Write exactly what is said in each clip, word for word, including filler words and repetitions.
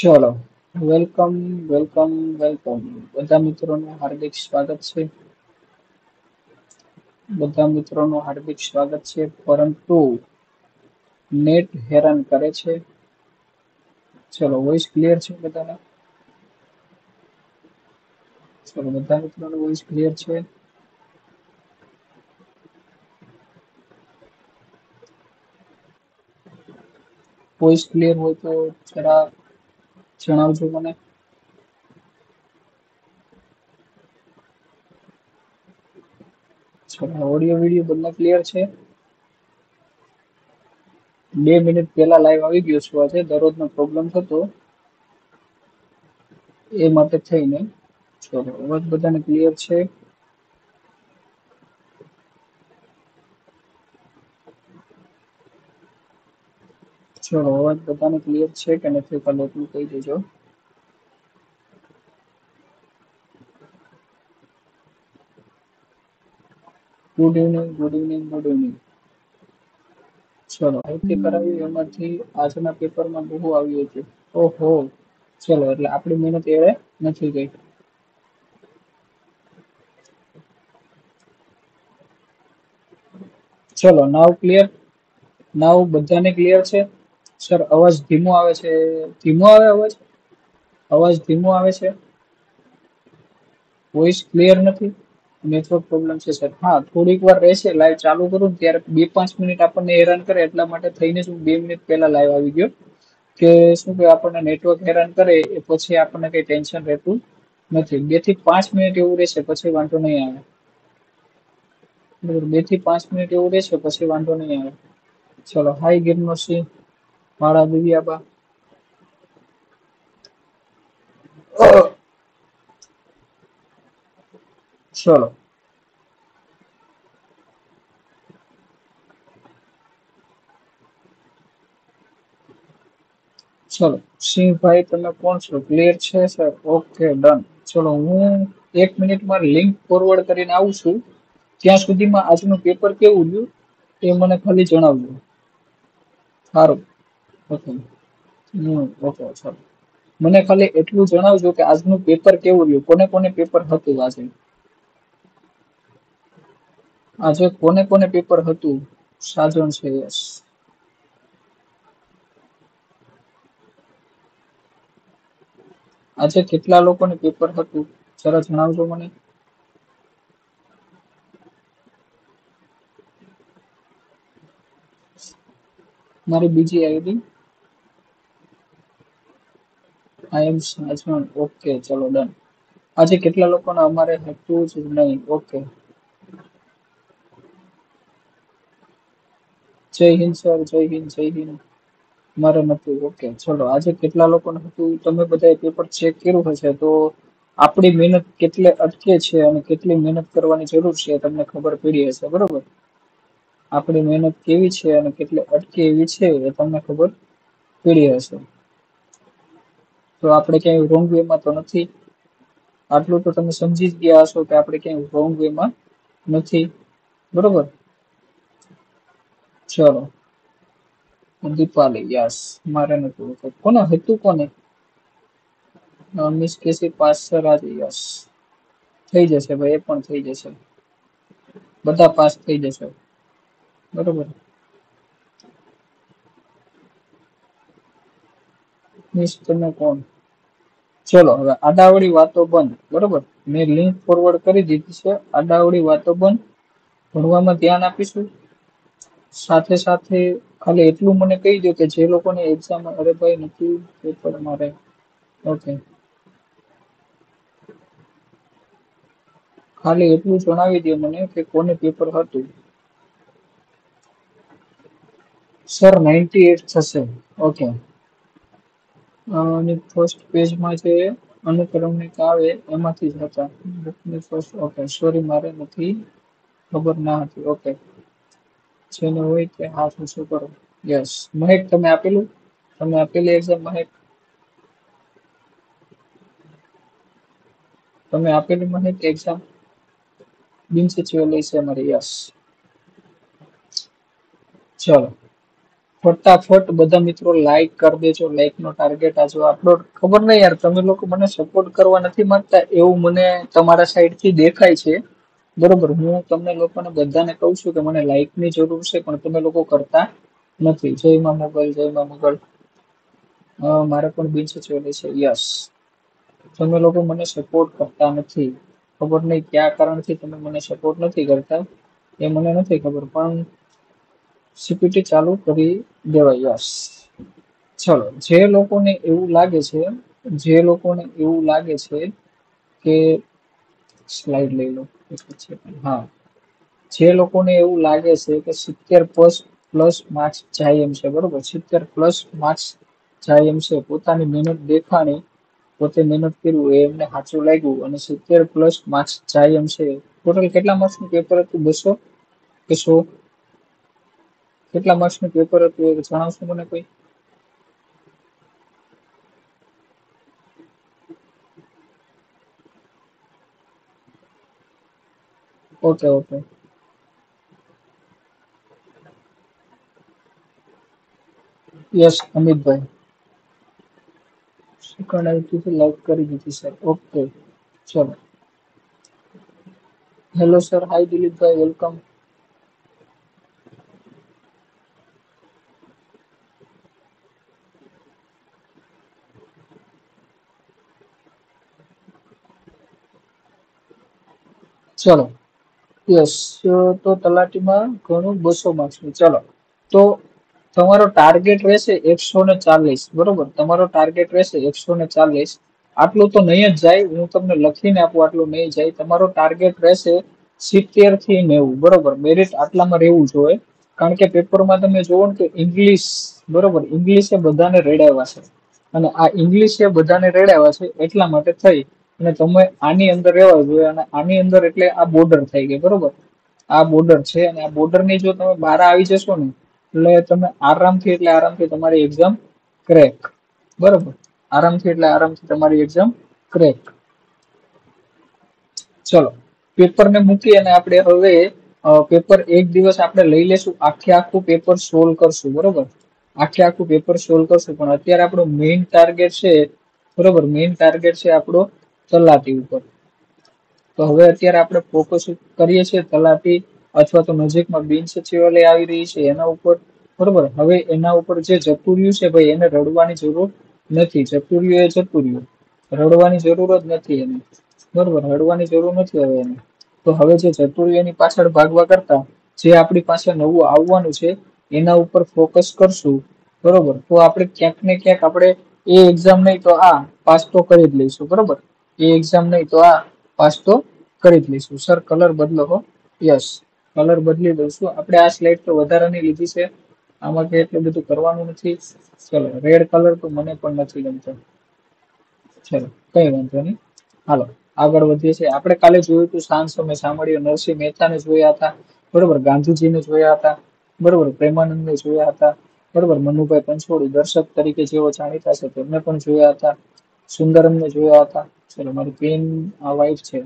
ચલો welcome welcome welcome બધા મિત્રોનું હાર્દિક સ્વાગત છે બધા મિત્રોનું હાર્દિક સ્વાગત છે પરંતુ નેટ હેરાન કરે છે. ચલો વોઇસ ક્લિયર છે બધાને? ચલો બધા મિત્રોનો વોઇસ ક્લિયર છે? વોઇસ ક્લિયર હોય તો જરા જણાવજો મને. ચલો ઓડિયો વિડિયો બંને ક્લિયર છે? બે મિનિટ પહેલા લાઈવ આવી ગયો છું. આજે દરરોજનો પ્રોબ્લેમ થતો એ માટે થઈને. ચલો અવાજ બધાને ક્લિયર છે? ચલો અવાજ બધાને ક્લિયર છે કે નથી પણ એટલું કહી દેજો. Good evening good evening good evening. ચલો આઈટી કરાવી એમાંથી આજના પેપરમાં બહુ આવ્યું છે. ઓહો ચલો એટલે આપણી મહેનત એળે નથી ગઈ. ચલો નાવ ક્લિયર? નાવ બધાને ક્લિયર છે? સર અવાજ ધીમો આવે છે. ધીમો આવે અવાજ? અવાજ ધીમો આવે છે? વોઇસ ક્લિયર નથી? નેટવર્ક પ્રોબ્લેમ છે સર? હા થોડીક વાર રહેશે. લાઈવ ચાલુ કરું ત્યારે બે પાંચ મિનિટ આપણને હેરાન કરે એટલા માટે થઈને હું બે મિનિટ પહેલા લાઈવ આવી ગયો કે શું કે આપણને નેટવર્ક હેરાન કરે એ પછી આપણને કંઈ ટેન્શન રહેતું નથી. બે થી પાંચ મિનિટ એવું રહેશે પછી વાંધો નહીં આવે. બરાબર બે થી પાંચ મિનિટ એવું રહેશે પછી વાંધો નહીં આવે. ચલો હાઈ ગેમનો સી મારા દિવ્યાબા. ચલો ચલો સિંહભાઈ તમે કોણ છો? ક્લિયર છે સર? Okay done. ચલો હું એક મિનિટમાં લિંક ફોરવર્ડ કરીને આવું છું. ત્યાં સુધીમાં આજનું પેપર કેવું રહ્યું એ મને ખાલી જણાવજો. સારું ઓકે હમ ઓકે ચલો મને ખાલી એટલું જણાવજો કે આજનું પેપર કેવું રહ્યું? કોને કોને પેપર હતું આજે? આજે કોને કોને પેપર હતું? સાજન છે યસ. આજે કેટલા લોકોને પેપર હતું જરા જણાવજો મને. મારી બીજી ID I am Sajan. Okay ચલો ડન. આજે કેટલા લોકોને અમારે હતું જ નહીં? ઓકે જય હિન્દ સર જય હિન્દ જય હિન્દ. મારે નથી. ઓકે ચલો આજે કેટલા લોકોને હતું? તમે બધાએ પેપર ચેક કર્યું હશે તો આપણી મહેનત કેટલે અટકે છે અને કેટલી મહેનત કરવાની જરૂર છે તમને ખબર પડી હશે. બરોબર આપણી મહેનત કેવી છે અને કેટલી અટકે એવી છે એ તમને ખબર પડી હશે. તો આપણે ક્યાંય રોંગ વેમાં તો નથી? આટલું તો તમે સમજી જ ગયા હશો કે આપણે ક્યાંય રોંગ વેમાં નથી. બરોબર ચલો દીપાલી યસ મારે નતું. કોને હતું? કોને? મિસ કેસી પાસ સર આજે યસ થઈ જશે ભાઈ એ પણ થઈ જશે. બધા પાસ થઈ જશે. બરોબર મિસ તમે કોણ? ચલો હવે આડાવડી વાતો બંધ. બરોબર મેં લિંક ફોરવર્ડ કરી દીધી છે. આડાવડી વાતો બંધ. ભણવામાં ધ્યાન આપીશું. સાથે સાથે ખાલી એટલું મને કહી દો કે જે લોકોને એક્ઝામ અરે ભાઈ નથી પેપર મારે. ઓકે ખાલી એટલું જણાવી દો મને કે કોને પેપર હતું. સર નાઇન્ટી એઇટ થશે. ઓકે અને ફર્સ્ટ પેજમાં જે અનુક્રમણિક આવે એમાંથી જ હતા બુકની ફર્સ્ટ. ઓકે સોરી મારે નથી ખબર ના હતી. ઓકે જેને હોય કે હા શું શું કરો યસ. મહેક તમે આપેલું? તમે આપેલી એક્ઝામ મહેક? તમે આપેલી મહેક એક્ઝામ? બિનસચિવાલય છે મારી યસ. ચલો फटाफट बधा मित्रों लाइक कर देजो। लाइक नो टार्गेट आज अपलोड खबर नहीं यार तमे लोग मने सपोर्ट करवा नहीं मांगता एवं मने तमारा साइड थी देखाय छे बरोबर। हूँ तमने लोकोने बधाने कहू छू के मने लाइक नी जरूर छे पण तमे लोको करता नथी। जय मां मोगल, जय मां मोगल। अ मारे पण बिनसचिवालय छे। यस तमे लोको मने सपोर्ट करता नथी, खबर नहीं क्या कारण थी तमे मने सपोर्ट नथी करता ए मने नथी खबर, पण सीपीटी चालू करी देवाय। यस चलो, जे लोगों ने एवं लागे छे, जे लोगों ने एवं लागे छे के स्लाइड ले लो। हाँ, जे लोगों ने एवं लागे छे के सित्तेर प्लस प्लस मार्क्स चाहिए एम छे बरोबर, सित्तेर प्लस मार्क्स चाहिए एम छे, पोतानी मेहनत देखाणी, पोते मेहनत कर्यु ए एमने साचું લાગ્યું અને સિત્તેર પ્લસ માર્ક્સ चाहिए એમ છે। ટોટલ કેટલા માર્ક્સનું પેપર હતું? બસો કે સો? કેટલા માર્ક્સનું પેપર હતું એ જણાવશો મને કોઈ? Okay okay yes Amitbhai like કરી દીધી સર। ઓકે ચલો, hello sir, hi Dilipbhai, welcome. चलो यस, तो तलाटी में घणु बसो मार्क्स। चलो तो तमारो टार्गेट रहेशे एक सौ चालीस बरोबर, तमारो टार्गेट रहेशे एक सौ चालीस। आटलो तो नहीं ज जाय, हूँ तमने लखीने आपू, आटलो नहीं जाय। तमारो टार्गेट रहेशे सित्तेर थी नेवु बरोबर, मेरिट आटलामां रहेवुं जोईए। कारण के पेपर में तमे जोवो ने के इंग्लिश बरोबर, इंग्लिश बधाने रेडाव्या छे अने आ इंग्लिश बधाने रेडाव्या छे एटला माटे थई અને તમે આની અંદર રહેવા જોઈએ અને આની અંદર એટલે આ બોર્ડર થઈ ગઈ બરોબર, આ બોર્ડર છે અને આ બોર્ડર ની જો તમે બહાર આવી જશો ને એટલે તમે આરામથી એટલે આરામથી તમારી એક્ઝામ ક્રેક બરોબર, આરામથી એટલે આરામથી તમારી એક્ઝામ ક્રેક। ચલો પેપર ને મૂકી અને આપણે હવે પેપર એક દિવસ આપણે લઈ લેશું, આખે આખું પેપર સોલ્વ કરશું બરોબર, આખે આખું પેપર સોલ્વ કરશું। પણ અત્યારે આપણો મેઇન ટાર્ગેટ છે બરોબર, મેઇન ટાર્ગેટ છે આપણો તલાટી ઉપર। તો હવે અત્યારે આપણે ફોકસ કરીએ છીએ તલાટી અથવા તો નજીકમાં બિન સચિવાલય આવી રહી છે એના ઉપર બરોબર। હવે એના ઉપર જે જતુર્યું છે ભાઈ એને રડવાની જરૂર નથી, જતુર્યું એ જતુર્યું, રડવાની જરૂર જ નથી એને બરોબર, રડવાની જરૂર નથી હવે એને। તો હવે જે જતુર્યું એની પાછળ ભાગવા કરતા જે આપણી પાસે નવું આવવાનું છે એના ઉપર ફોકસ કરશું બરોબર। તો આપણે ક્યાંક ને ક્યાંક આપણે એ એક્ઝામ નહીં તો આ પાસ તો કરી જ લઈશું બરોબર, ये एग्जाम नहीं तो आ पास तो करी ज लईशु। सर कलर बदलो हो? यस कलर बदली दईशु आपणे। आ स्लाइड तो वधारानी लीधी छे, आमां के एटलुं बधुं करवानुं नथी। चलो रेड कलर तो मने पण नथी गमतो, चलो कई वांधो नहीं। हालो आगळ वधीए छे। आपणे काले जोयुं तो सांज समय सांभळ्यो, नरसिंह महेताने जोया हता बरोबर, गांधीजीने जोया हता बरोबर, प्रेमानंदने जोया हता बरोबर, मनुभाई पंचोड़ी दर्शक तरीके जेओ जाणीता छे तेमणे पण जोया हता, सुंदरमने जोया हता। चलो मारी पेन आ वाइट छे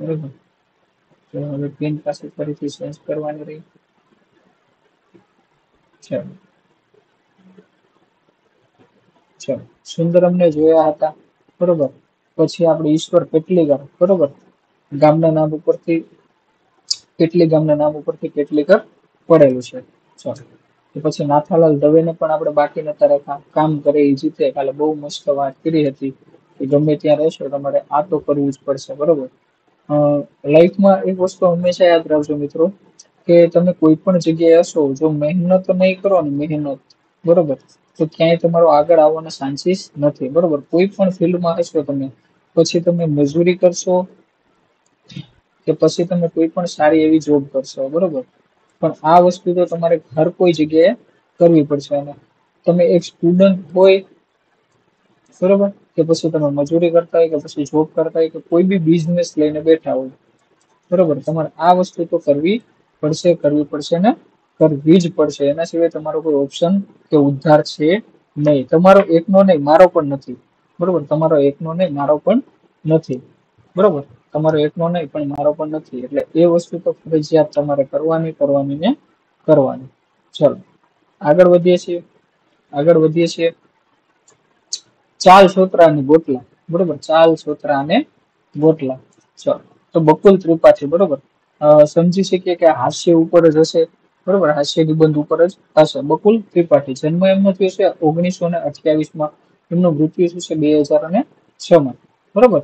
बरोबर, तो हवे पेन पास फरीथी चेंज करवानी रही। चलो चलो सुंदरमने जोया हता बरोबर, पछी आपणे ईश्वर पेटलीकर बरोबर, गामना नाम उपरथी पेटली, गामना नाम उपरथी पेटलीकर पड़ेलुं छे। चलो पछी नाथालाल दवेने पण आपणे बाकी नता राख्या, काम करे ई जीते। काले बहु मस्त वात करी हती, ગમે ત્યાં રહેશો તમારે આ તો કરવું જ પડશે બરોબર। લાઈફમાં એક વસ્તુ હંમેશા યાદ રાખજો મિત્રો કે તમે કોઈ પણ જગ્યાએ હશો જો મહેનત નહીં કરો ને મહેનત બરોબર તો ક્યાંય તમારો આગળ આવવાનો ચાન્સીસ નથી બરોબર। કોઈ પણ ફિલ્ડમાં હશો તમે, પછી તમે મજૂરી કરશો કે પછી તમે કોઈ પણ સારી એવી જોબ કરશો બરોબર, પણ આ વસ્તુ તો તમારે હર કોઈ જગ્યાએ કરવી પડશે। અને તમે એક સ્ટુડન્ટ હોય બરોબર કે પછી તમે મજૂરી કરતા હોય કે પછી જોબ કરતા હોય કે કોઈ બી બિઝનેસ લઈને બેઠા હોય બરોબર, તમારે આ વસ્તુ તો કરવી પડશે, કરવી પડશે ને કરવી જ પડશે। એના સિવાય તમારો કોઈ ઓપ્શન કે ઉદ્ધાર છે નહીં, તમારો એકનો નહીં મારો પણ નથી બરોબર, તમારો એકનો નહીં મારો પણ નથી બરોબર, તમારો એકનો નહીં પણ મારો પણ નથી, એટલે એ વસ્તુ તો ફરજિયાત તમારે કરવાની, કરવાની ને કરવાની। ચલો આગળ વધીએ છીએ આગળ વધીએ છીએ ચાલ છોતરા અને બોટલા, બરોબર, ચાલ છોતરા અને બોટલા. ચાલો તો બકુલ ત્રિપાઠી, બરોબર, સમજી શકીએ કે હાસ્ય ઉપર જ હશે, બરોબર, હાસ્ય નિબંધ ઉપર જ હશે. બકુલ ત્રિપાઠી, જન્મ એમનો થયો છે ઓગણીસો ને અઠ્યાવીસ માં, એમનું મૃત્યુ થયું છે બે હજાર અને છ માં, બરોબર.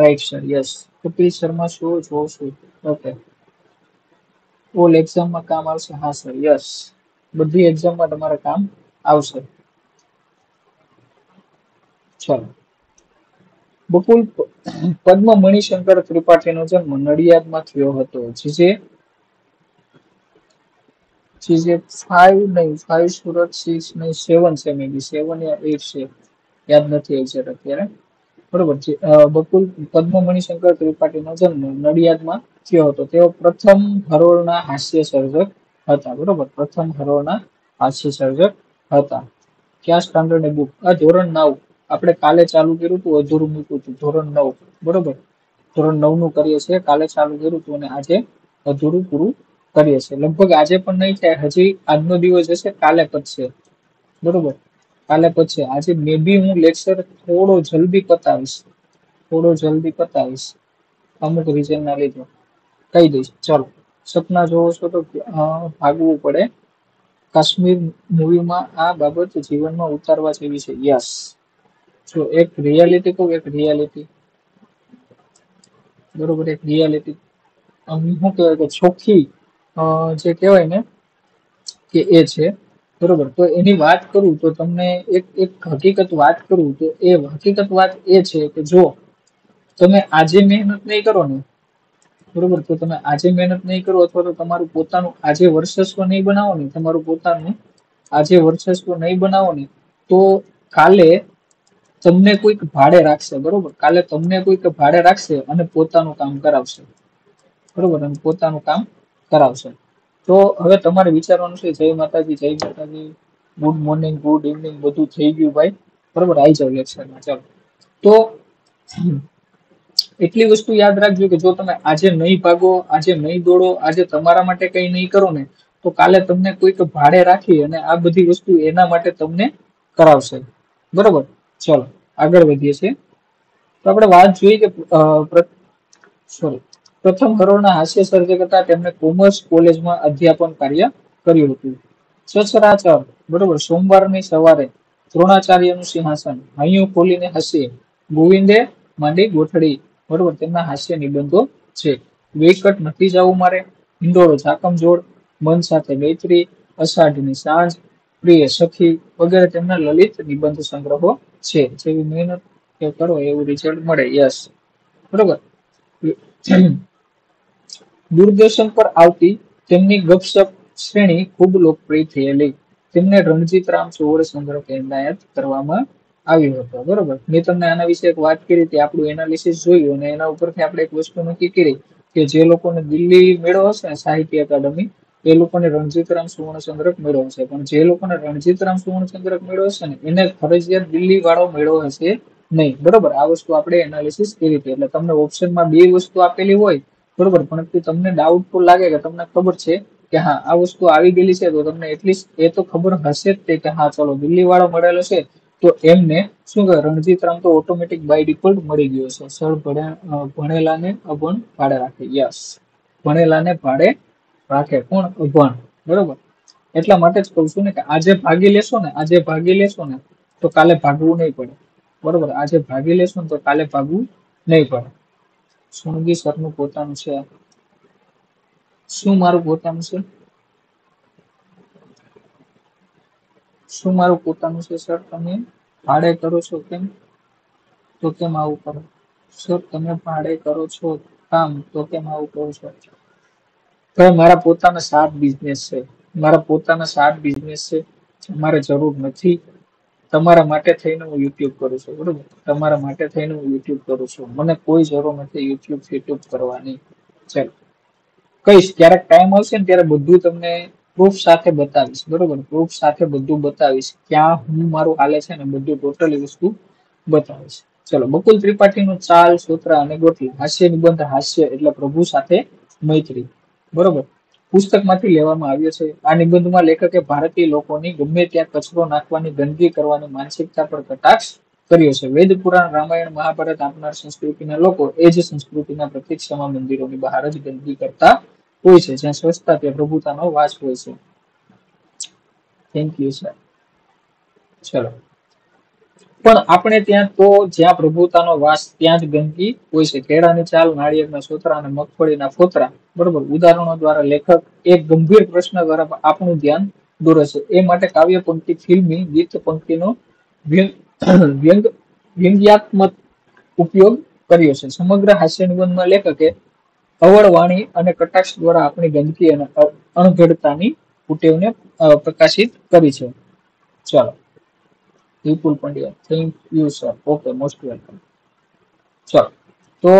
Right sir, yes. Kapil Sharma show જોશું, ઓકે, ઓલ એક્ઝામમાં કામ આવશે. હા સર, યસ, બધી એક્ઝામમાં તમારે કામ આવશે. ચાલો, બકુલ પદ્મ મણિશંકર ત્રિપાઠીનો જન્મ નડિયાદમાં થયો હતો. જીજે જીજે ફાઈવ નહીં, ફાઈવ સુરત, સિક્સ નહીં, સેવન છે, મેબી સેવન યા એટ છે, યાદ નથી એક્ઝેક્ટ અત્યારે, બરોબર. બકુલ પદ્મ મણિશંકર ત્રિપાઠીનો જન્મ નડિયાદમાં થયો હતો. તેઓ પ્રથમ હરોળના હાસ્ય સર્જક હતા, બરોબર, પ્રથમ હરોળના હાસ્ય સર્જક હતા. ક્યાં સ્ટાન્ડર્ડ બુક? આ ધોરણ નવ. આપણે કાલે ચાલુ કર્યું હતું, અધૂરું મૂક્યું હતું, ધોરણ નવ, બરોબર, ધોરણ નવ નું કરીએ છીએ. કાલે ચાલુ કર્યું હતું અને આજે અધૂરું પૂરું કરીએ છીએ. લગભગ આજે પણ નહીં થાય, હજી આજનો દિવસ હશે, કાલે પતશે, બરોબર, કાલે પતશે. આજે મેબી હું લેક્ચર થોડો જલ્દી પતાવીશ, થોડો જલ્દી પતાવીશ અમુક રીઝન ના લીધે, કહી દઈશ. ચાલો, સપના જોવો છો તો ભાગવું પડે કાશ્મીર મૂવીમાં આ બાબત જીવનમાં ઉતારવા જેવી છે. યસ, જો એક રિયાલિટી કહું, એક રિયાલિટી, બરોબર, એક રિયાલિટી શું કહેવાય કે ચોખ્ખી જે કહેવાય ને કે એ છે, બરોબર. તો એની વાત કરું તો તમને એક એક હકીકત વાત કરું તો એ હકીકત વાત એ છે કે જો તમે આજે મહેનત નહીં કરો ને, બરોબર, તો તમે આજે મહેનત નહીં કરો અથવા તો તમારું પોતાનું આજે વર્ચસ્વ નહીં બનાવો ને, તમારું પોતાનું આજે વર્ચસ્વ નહીં બનાવો ને, તો કાલે તમને કોઈક ભાડે રાખશે, બરોબર, કાલે તમને કોઈક ભાડે રાખશે અને પોતાનું કામ કરાવશે, બરોબર, અને પોતાનું કામ કરાવશે. તો હવે તમારે વિચારવાનું છે. જય માતાજી, જય માતાજી, ગુડ મોર્નિંગ, ગુડ ઇવનિંગ, બધું થઈ ગયું ભાઈ, બરોબર, આવી જાવ લેક્ચરમાં. ચાલો, તો એટલી વસ્તુ યાદ રાખજો કે જો તમે આજે નહીં ભાગો, આજે નહીં દોડો, આજે તમારા માટે કંઈ નહીં કરો ને, તો કાલે તમને કોઈક ભાડે રાખી અને આ બધી વસ્તુ એના માટે તમને કરાવશે, બરોબર. ચાલો આગળ વધીએ છીએ. તો આપણે વાત જોઈએ કે સોરી પ્રથમ હરોળના હાસ્ય સર્જક હતા. તેમણે કોમર્સ કોલેજમાં અધ્યાપન કાર્ય કર્યું હતું. સચરાચર, બરોબર, સોમવારની સવારે દ્રોણાચાર્યનું સિંહાસન, હૈયું ખોલીને હસે, ગોવિંદે માંડી ગોઠડી, બરોબર, તેમના હાસ્ય નિબંધો છે. વેકટ, નથી જવું મારે, હિંડોળો ઝાકમજોળ, મન સાથે મૈત્રી, અષાઢની સાંજ, પ્રિય સખી વગેરે તેમના લલિત નિબંધ સંગ્રહો છે. જેવી મહેનત કરો એવું રિઝલ્ટ મળે. યસ, બરોબર. દૂરદર્શન પર આવતી તેમની ગપસપ શ્રેણી ખૂબ લોકપ્રિય થયેલી. તેમને રણજીત રામ ચોવડ સંગ્રહ એનાયત કરવામાં આવ્યો હતો, બરોબર. મેં તમને આના વિશે એક વાત કરી હતી, આપણું એનાલિસિસ જોયું અને એના ઉપરથી આપણે એક વસ્તુ નક્કી કરી કે જે લોકોને દિલ્હી મેળો હશે ને સાહિત્ય અકાદમી, એ લોકોને રણજીતરામ સુવર્ણ ચંદ્રક મેળો હશે, પણ જે લોકોને રણજીતરામ સુવર્ણ ચંદ્રક મેળો હશે ને એને ફરજિયાત દિલ્હી વાળો મેળો હશે નહીં, બરોબર. આ વસ્તુ આપણે એનાલિસિસ કરી હતી. એટલે તમને ઓપ્શનમાં બે વસ્તુ આપેલી હોય, બરોબર, પરંતુ તમને ડાઉટફુલ લાગે કે તમને ખબર છે કે હા આ વસ્તુ આવી ગયેલી છે, તો તમને એટલીસ્ટ એ તો ખબર હશે જ તે કે હા ચલો દિલ્હી વાળો મળેલો છે, તો એમને શું કહે, રણજીતરામ તો ઓટોમેટિક બાય ડિફોલ્ટ મળી ગયો છે. સર ભણેલાને અભણ ભાડે રાખે. યસ, ભણેલાને ભાડે રાખે કોણ? અભણ, બરોબર. એટલા માટે જ કહું છું ને કે આજે ભાગી લેશો ને આજે ભાગી લેશો ને તો કાલે ભાગવું નહીં પડે, બરોબર, આજે ભાગી લેશો ને તો કાલે ભાગવું નહીં પડે. સોનગી સરનું પોતાનું છે. શું મારું પોતાનું છે? શું મારું પોતાનું છે? સર તમે ભાડે કરો છો કેમ? તો કેમ આવું કરો? સર તમે ભાડે કરો છો કામ, તો કેમ આવું કરો છો? તો મારા પોતાના સાત બિઝનેસ છે, મારા પોતાના સાત બિઝનેસ છે, મારે જરૂર નથી. તમારા માટે થઈને હું યુટ્યુબ કરું છું, બરોબર, તમારા માટે થઈને હું યુટ્યુબ કરું છું, મને કોઈ જરૂર નથી યુટ્યુબ ફેટ્યુબ કરવાની. ચાલો, કહીશ ક્યારેક ટાઈમ આવશે ને ત્યારે બધું તમને પ્રૂફ સાથે બતાવીશ, બરોબર, પ્રૂફ સાથે બધું બતાવીશ, ક્યાં હું મારું હાલે છે ને બધું ટોટલી વસ્તુ બતાવીશ. ચલો, બકુલ ત્રિપાઠીનું ચાલ છોતરા અને ગોટલા હાસ્ય નિબંધ. હાસ્ય એટલે પ્રભુ સાથે મૈત્રી, બરોબર. પુસ્તકમાંથી લેવામાં આવ્યો છે. આ નિબંધમાં લેખકે ભારતીય લોકોની ગમે ત્યાં કચરો નાખવાની ગંદકી કરવાની માનસિકતા પર કટાક્ષ કર્યો છે. વેદ પુરાણ રામાયણ મહાભારત આપનાર સંસ્કૃતિના લોકો એ જ સંસ્કૃતિના પ્રતીક્ષામાં મંદિરોની બહાર જ ગંદકી કરતા હોય છે, જ્યાં સ્વચ્છતા કે પ્રભુતાનો વાસ હોય છે. Thank you sir. ચલો, પણ આપણે ત્યાં તો જ્યાં પ્રભુતાનો વાસ ત્યાં જ ગંદકી હોય છે. કેળાની છાલ, નાળિયેરના સોતરા અને મગફળીના ફોતરા, બરોબર, ઉદાહરણો દ્વારા લેખક એક ગંભીર પ્રશ્ન દ્વારા આપણું ધ્યાન દોરે છે. એ માટે કાવ્ય પંક્તિ ફિલ્મી ગીત પંક્તિનો વ્યંગ વ્યંગ્યાત્મક ઉપયોગ કર્યો છે. સમગ્ર હાસ્ય નિબંધમાં લેખકે અવળ વાણી અને કટાક્ષ દ્વારા આપણી ગંદકી અને અણઘડતાની ઉટેવને પ્રકાશિત કરી છે. ચાલો, Vipul Pandya, thank you sir. Okay, most welcome. ચાલો, તો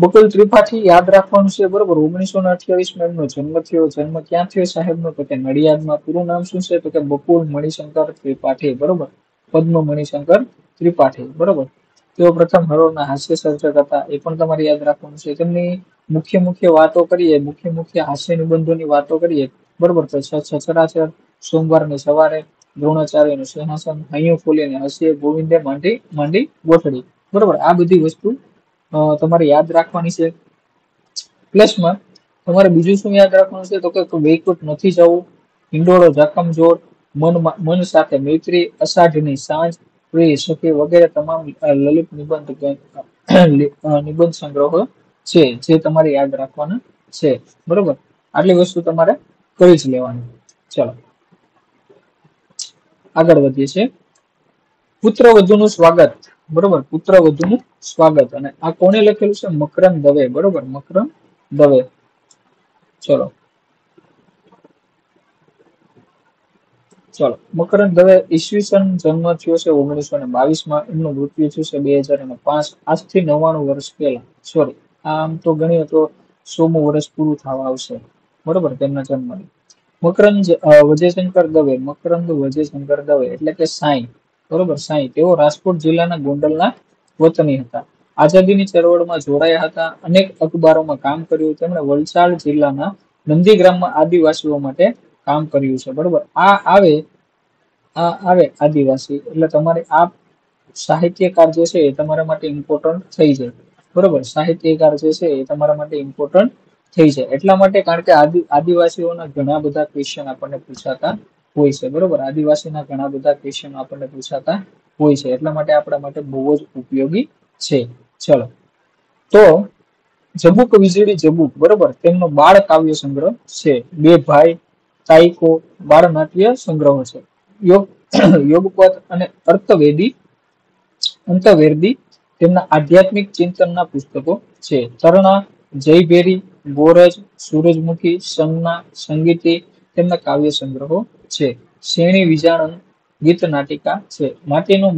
બકુલ ત્રિપાઠી યાદ રાખવાનું છે, બરોબર. ઓગણીસો ને અઠ્યાવીસ માં એમનો જન્મ થયો. જન્મ ક્યાં થયો સાહેબનો? તો કે નડિયાદમાં. પૂરું નામ શું છે? તો કે બકુલ મણિશંકર ત્રિપાઠી, બરોબર. પદ્મ મણિશંકર ત્રિપાઠી, બરોબર. તેઓ પ્રથમ હરોળના હાસ્ય સર્જક હતા, એ પણ તમારે યાદ રાખવાનું છે. તેમની મુખ્ય મુખ્ય વાતો કરીએ, મુખ્ય મુખ્ય હાસ્ય નિબંધોની વાતો કરીએ, બરોબર. તો સચરાચર, સોમવારની સવારે, દ્રોણાચાર્યનું સિંહાસન, હૈયું ફૂલીને હસીએ, ગોવિંદે માંડી માંડી ગોઠડી, બરોબર. આ બધી વસ્તુ તમારે યાદ રાખવાની છે. પ્લસમાં તમારે બીજું શું યાદ રાખવાનું છે? તો કે વૈકુંઠ નથી જવું, હિંડોળો જખમ જોડ, મન મન સાથે મૈત્રી, અષાઢની સાંજ, વગેરે તમામ લલિત નિબંધ નિબંધ સંગ્રહો છે, જે તમારે યાદ રાખવાના છે, બરોબર. આટલી વસ્તુ તમારે કરી જ લેવાની. ચલો, આગળ વધીએ છે. પુત્રવધુનું સ્વાગત, બરોબર. પુત્રવધુનું સ્વાગત, અને આ કોણે લખેલું છે? મકરંદ દવે, બરોબર, મકરંદ દવે. ચલો ચલો મકરંદ દવે ઈસવીસન જન્મ થયો છે ઓગણીસો ને બાવીસ માં. એમનું મૃત્યુ થયું છે બે હજાર અને પાંચ, આજથી નવ્વાણું વર્ષ પહેલા. સોરી, આમ તો ગણીએ તો સોમું વર્ષ પૂરું થવા આવશે, બરોબર, તેમના જન્મની. મકરંદ વજયશંકર દવે, મકરંદ વજયશંકર દવે એટલે કે સાંઈ, બરોબર, સાંઈ. તેઓ રાજકોટ જિલ્લાના ગોંડલના વતની હતા. આઝાદીની ચળવળમાં જોડાયા હતા, અનેક અખબારોમાં કામ કર્યું. તેમણે વલસાડ જિલ્લાના નંદીગ્રામમાં આદિવાસીઓ માટે કામ કર્યું છે, બરોબર. આ આવે આ આવે આદિવાસી, એટલે તમારે આ સાહિત્યકાર જે છે એ તમારા માટે ઇમ્પોર્ટન્ટ થઈ જાય, બરોબર. સાહિત્યકાર જે છે એ તમારા માટે ઇમ્પોર્ટન્ટ થઈ જાય એટલા માટે, કારણ કે આદિ આદિવાસીઓના ઘણા બધા ક્વેશ્ચન આપણને પૂછાતા હોય છે, બરોબર. આદિવાસીના ઘણા બધા ક્વેશ્ચન આપણને પૂછાતા હોય છે, એટલા માટે આપણા માટે બહુ જ ઉપયોગી છે. ચલો, તો જબુક વીજળી જબુક, બરોબર, તેમનો બાળ કાવ્ય સંગ્રહ છે. બે ભાઈ, તાઈકો બાળ નાટ્ય સંગ્રહો છે. યોગ યોગપથ અને અર્થવેદી અંતવેદી તેમના આધ્યાત્મિક ચિંતનના પુસ્તકો છે. તરણા, જયભેરી, ગોરજ, સૂરજમુખી, સંજ્ઞા, સંગીતી તેમના કાવ્ય સંગ્રહો છે. શ્રેણી વિજાણન ગીત નાટિકા છે. માટીનું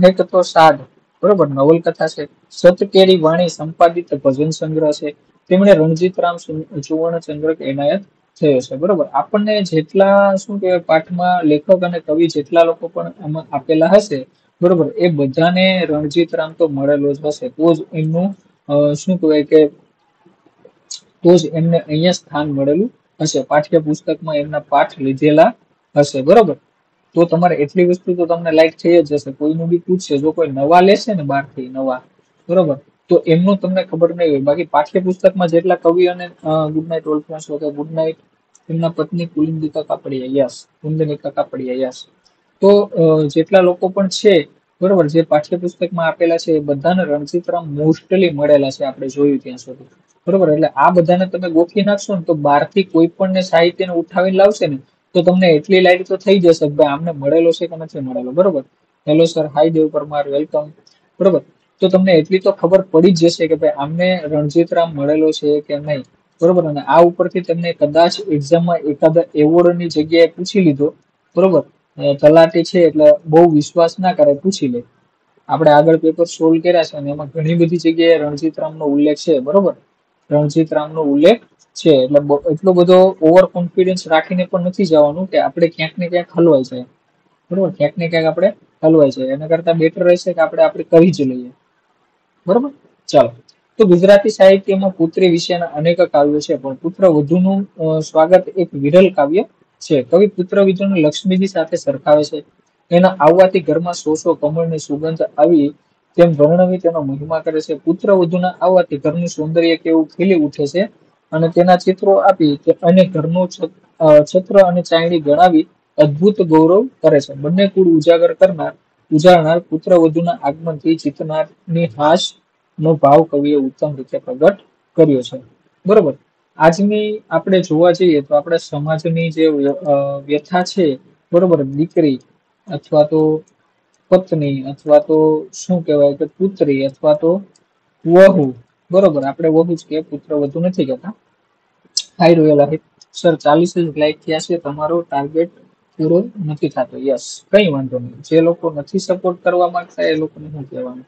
મહેકતો સાદ, બરોબર, નવલકથા છે. સતકેરી વાણી સંપાદિત ભજન સંગ્રહ છે. તેમણે રણજીતરામ સુવર્ણચંદ્રક એનાયત થયો છે, બરોબર. આપણને જેટલા શું કહેવાય પાઠમાં લેખક અને કવિ જેટલા લોકો પણ આમાં આપેલા હશે, બરોબર, એ બધાને રણજીતરામ તો મળેલો જ હશે, તો જ એમનું શું કહેવાય કે તો જ એમને અહીંયા સ્થાન મળેલું હશે, પાઠ્ય પુસ્તકમાં એમના પાઠ લીધેલા હશે, બરોબર. તો તમારે એટલી વસ્તુ તો તમને લાઈક થઈ જ જશે. કોઈનું બી પૂછશે, જો કોઈ નવા લેશે ને બહારથી નવા, બરોબર, તો એમનું તમને ખબર નહીં હોય. બાકી પાઠ્યપુસ્તકમાં જેટલા કવિ અને ગુડ નાઇટ ઓલ્ડ ફ્રેન્ડ્સ વગેરે, ગુડ નાઇટ એમના પત્ની કુલિન્દિકા કાપડિયા, યસ, કુલિન્દિકા કાપડિયા, યસ, તો જેટલા લોકો પણ છે, બરોબર, જે પાઠ્યપુસ્તકમાં આપેલા છે એ બધાને રણજીતરામ મોસ્ટલી મળેલા છે, આપણે જોયું ત્યાં સુધી, બરોબર. એટલે આ બધાને તમે ગોખી નાખશો ને તો બહારથી કોઈ પણ ને સાહિત્યને ઉઠાવીને લાવશે ને તો તમને એટલી લાઈટ તો થઈ જશે, ભાઈ આમને મળેલો છે કે નથી મળેલો, બરોબર. Hello sir, hi Dev Parmar, welcome, બરોબર. તો તમને એટલી તો ખબર પડી જ જશે કે ભાઈ આમને રણજીતરામ મળેલો છે કે નહીં, બરોબર. અને આ ઉપરથી તમને કદાચ એક્ઝામમાં એકાદા એવોર્ડની જગ્યાએ પૂછી લીધો, બરોબર, તલાટી છે એટલે બહુ વિશ્વાસ ના કરે, પૂછી લે. આપણે આગળ પેપર સોલ્વ કર્યા છે અને એમાં ઘણી બધી જગ્યાએ રણજીતરામનો ઉલ્લેખ છે, બરોબર, રણજીતરામનો ઉલ્લેખ છે. એટલે એટલો બધો ઓવર કોન્ફિડન્સ રાખીને પણ નથી જવાનું કે આપણે ક્યાંક ને ક્યાંક હલવાય જાય, બરોબર, ક્યાંક ને ક્યાંક આપણે હલવાય જાય. એના કરતા બેટર રહેશે કે આપણે આપણે કરી જ લઈએ, બરોબર. ચાલો, તો ગુજરાતી સાહિત્યમાં પુત્રી વિશેના અનેક કાવ્યો છે, પણ પુત્ર વધુનું સ્વાગત એક વિરલ કાવ્ય છે. કવિ પુત્ર વિજયને લક્ષ્મીજી સાથે સરખાવે છે. એના આવવાથી ઘરમાં સો સો કમળની સુગંધ આવી તેમ વર્ણવી તેનો મહિમા કરે છે. પુત્ર વધુના આવવાથી ઘરનું સૌંદર્ય કેવું ખીલી ઉઠે છે અને તેના ચિત્રો આપી તે અને ઘરનું છત્ર અને ચાયડી ગણાવી અદ્ભુત ગૌરવ કરે છે. બંને કુળ ઉજાગર કરનાર ઉજાળનાર પુત્ર વધુના આગમનથી ચિતનારની હાશ નો ભાવ કવિએ ઉત્તમ રીતે પ્રગટ કર્યો છે. બરોબર, આજની આપણે જોવા જઈએ તો આપણા સમાજની જે વ્યથા છે, બરોબર, દીકરી અથવા તો પત્ની અથવા તો શું કહેવાય કે પુત્રી અથવા તો વહુ, બરોબર, આપણે વહુ જ કે પુત્ર વધુ નથી કહેતા. હાઈ રોયલ આહિત સર ચાલીસ જ લાઈક થયા છે, તમારો ટાર્ગેટ પૂરો નથી થતો. યસ, કઈ વાંધો નહીં, જે લોકો નથી સપોર્ટ કરવા માંગતા એ લોકોને શું કહેવાનું,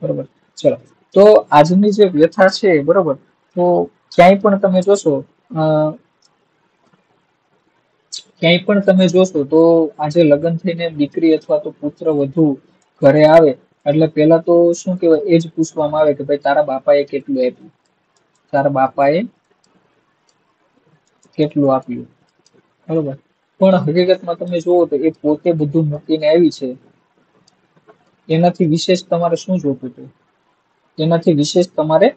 બરોબર. ચલો, તો આજની જે વ્યથા છે, બરોબર, તો ક્યાંય પણ તમે જોશો ક્યાંય પણ તમે જોશો તો આજે લગ્ન થઈને દીકરી અથવા તો પુત્ર વધુ ઘરે આવે એટલે પહેલા તો શું કહેવાય એ જ પૂછવામાં આવે કે ભાઈ તારા બાપાએ કેટલું આપ્યું, તારા બાપાએ કેટલું આપ્યું, બરોબર. પણ હકીકતમાં તમે જુઓ તો એ પોતે બધું મૂકીને આવી છે, એનાથી વિશેષ તમારે શું જોતું હતું, એનાથી વિશેષ તમારે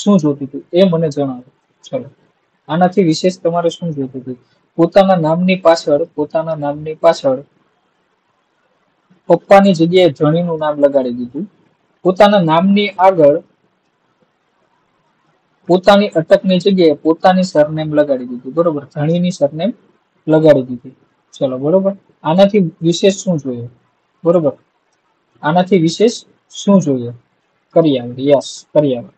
શું જોતું હતું એ મને જણાવો. ચલો, આનાથી વિશેષ તમારે શું જોતું હતું? પોતાના નામની પાછળ પોતાના નામની પાછળ પપ્પાની જગ્યાએ ધણીનું નામ લગાડી દીધું. પોતાના નામની આગળ પોતાની અટકની જગ્યાએ પોતાની સરનેમ લગાડી દીધું, બરોબર, ધણીની સરનેમ લગાડી દીધી. ચલો, બરોબર, આનાથી વિશેષ શું જોઈએ, બરોબર, આનાથી વિશેષ શું જોઈએ? કરી આવે. યસ, કરી આવે.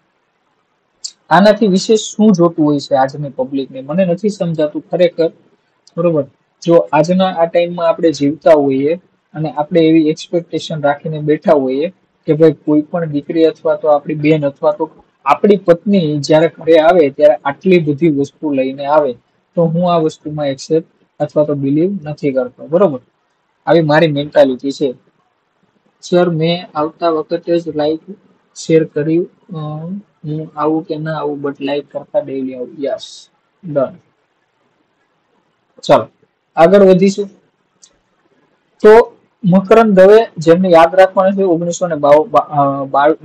આનાથી વિશેષ શું જોતું હોય છે આજની પબ્લિકને, મને નથી સમજાતું ખરેખર, બરોબર. જો આજના આ ટાઈમમાં આપણે જીવતા હોઈએ અને આપણે એવી એક્સપેક્ટેશન રાખીને બેઠા હોઈએ કે ભાઈ કોઈ પણ દીકરી અથવા તો આપણી બેન અથવા તો આપણી પત્ની જ્યારે ઘરે આવે ત્યારે આટલી બધી વસ્તુ લઈને આવે, તો હું આ વસ્તુમાં એક્સેપ્ટ અથવા તો બિલીવ નથી કરતો, બરોબર. આવી મારી મેન્ટાલિટી છે. સર મેં આવતા વખતે જ લાઈક શેર કર્યું, હું આવું કે ના આવું, બટ લાઈક કરતા ડેલી આવું. Yes, done. ચાલો આગળ વધીશું. તો મકરંદ દવે, જેમને યાદ રાખવાનું છે, ઓગણીસો ને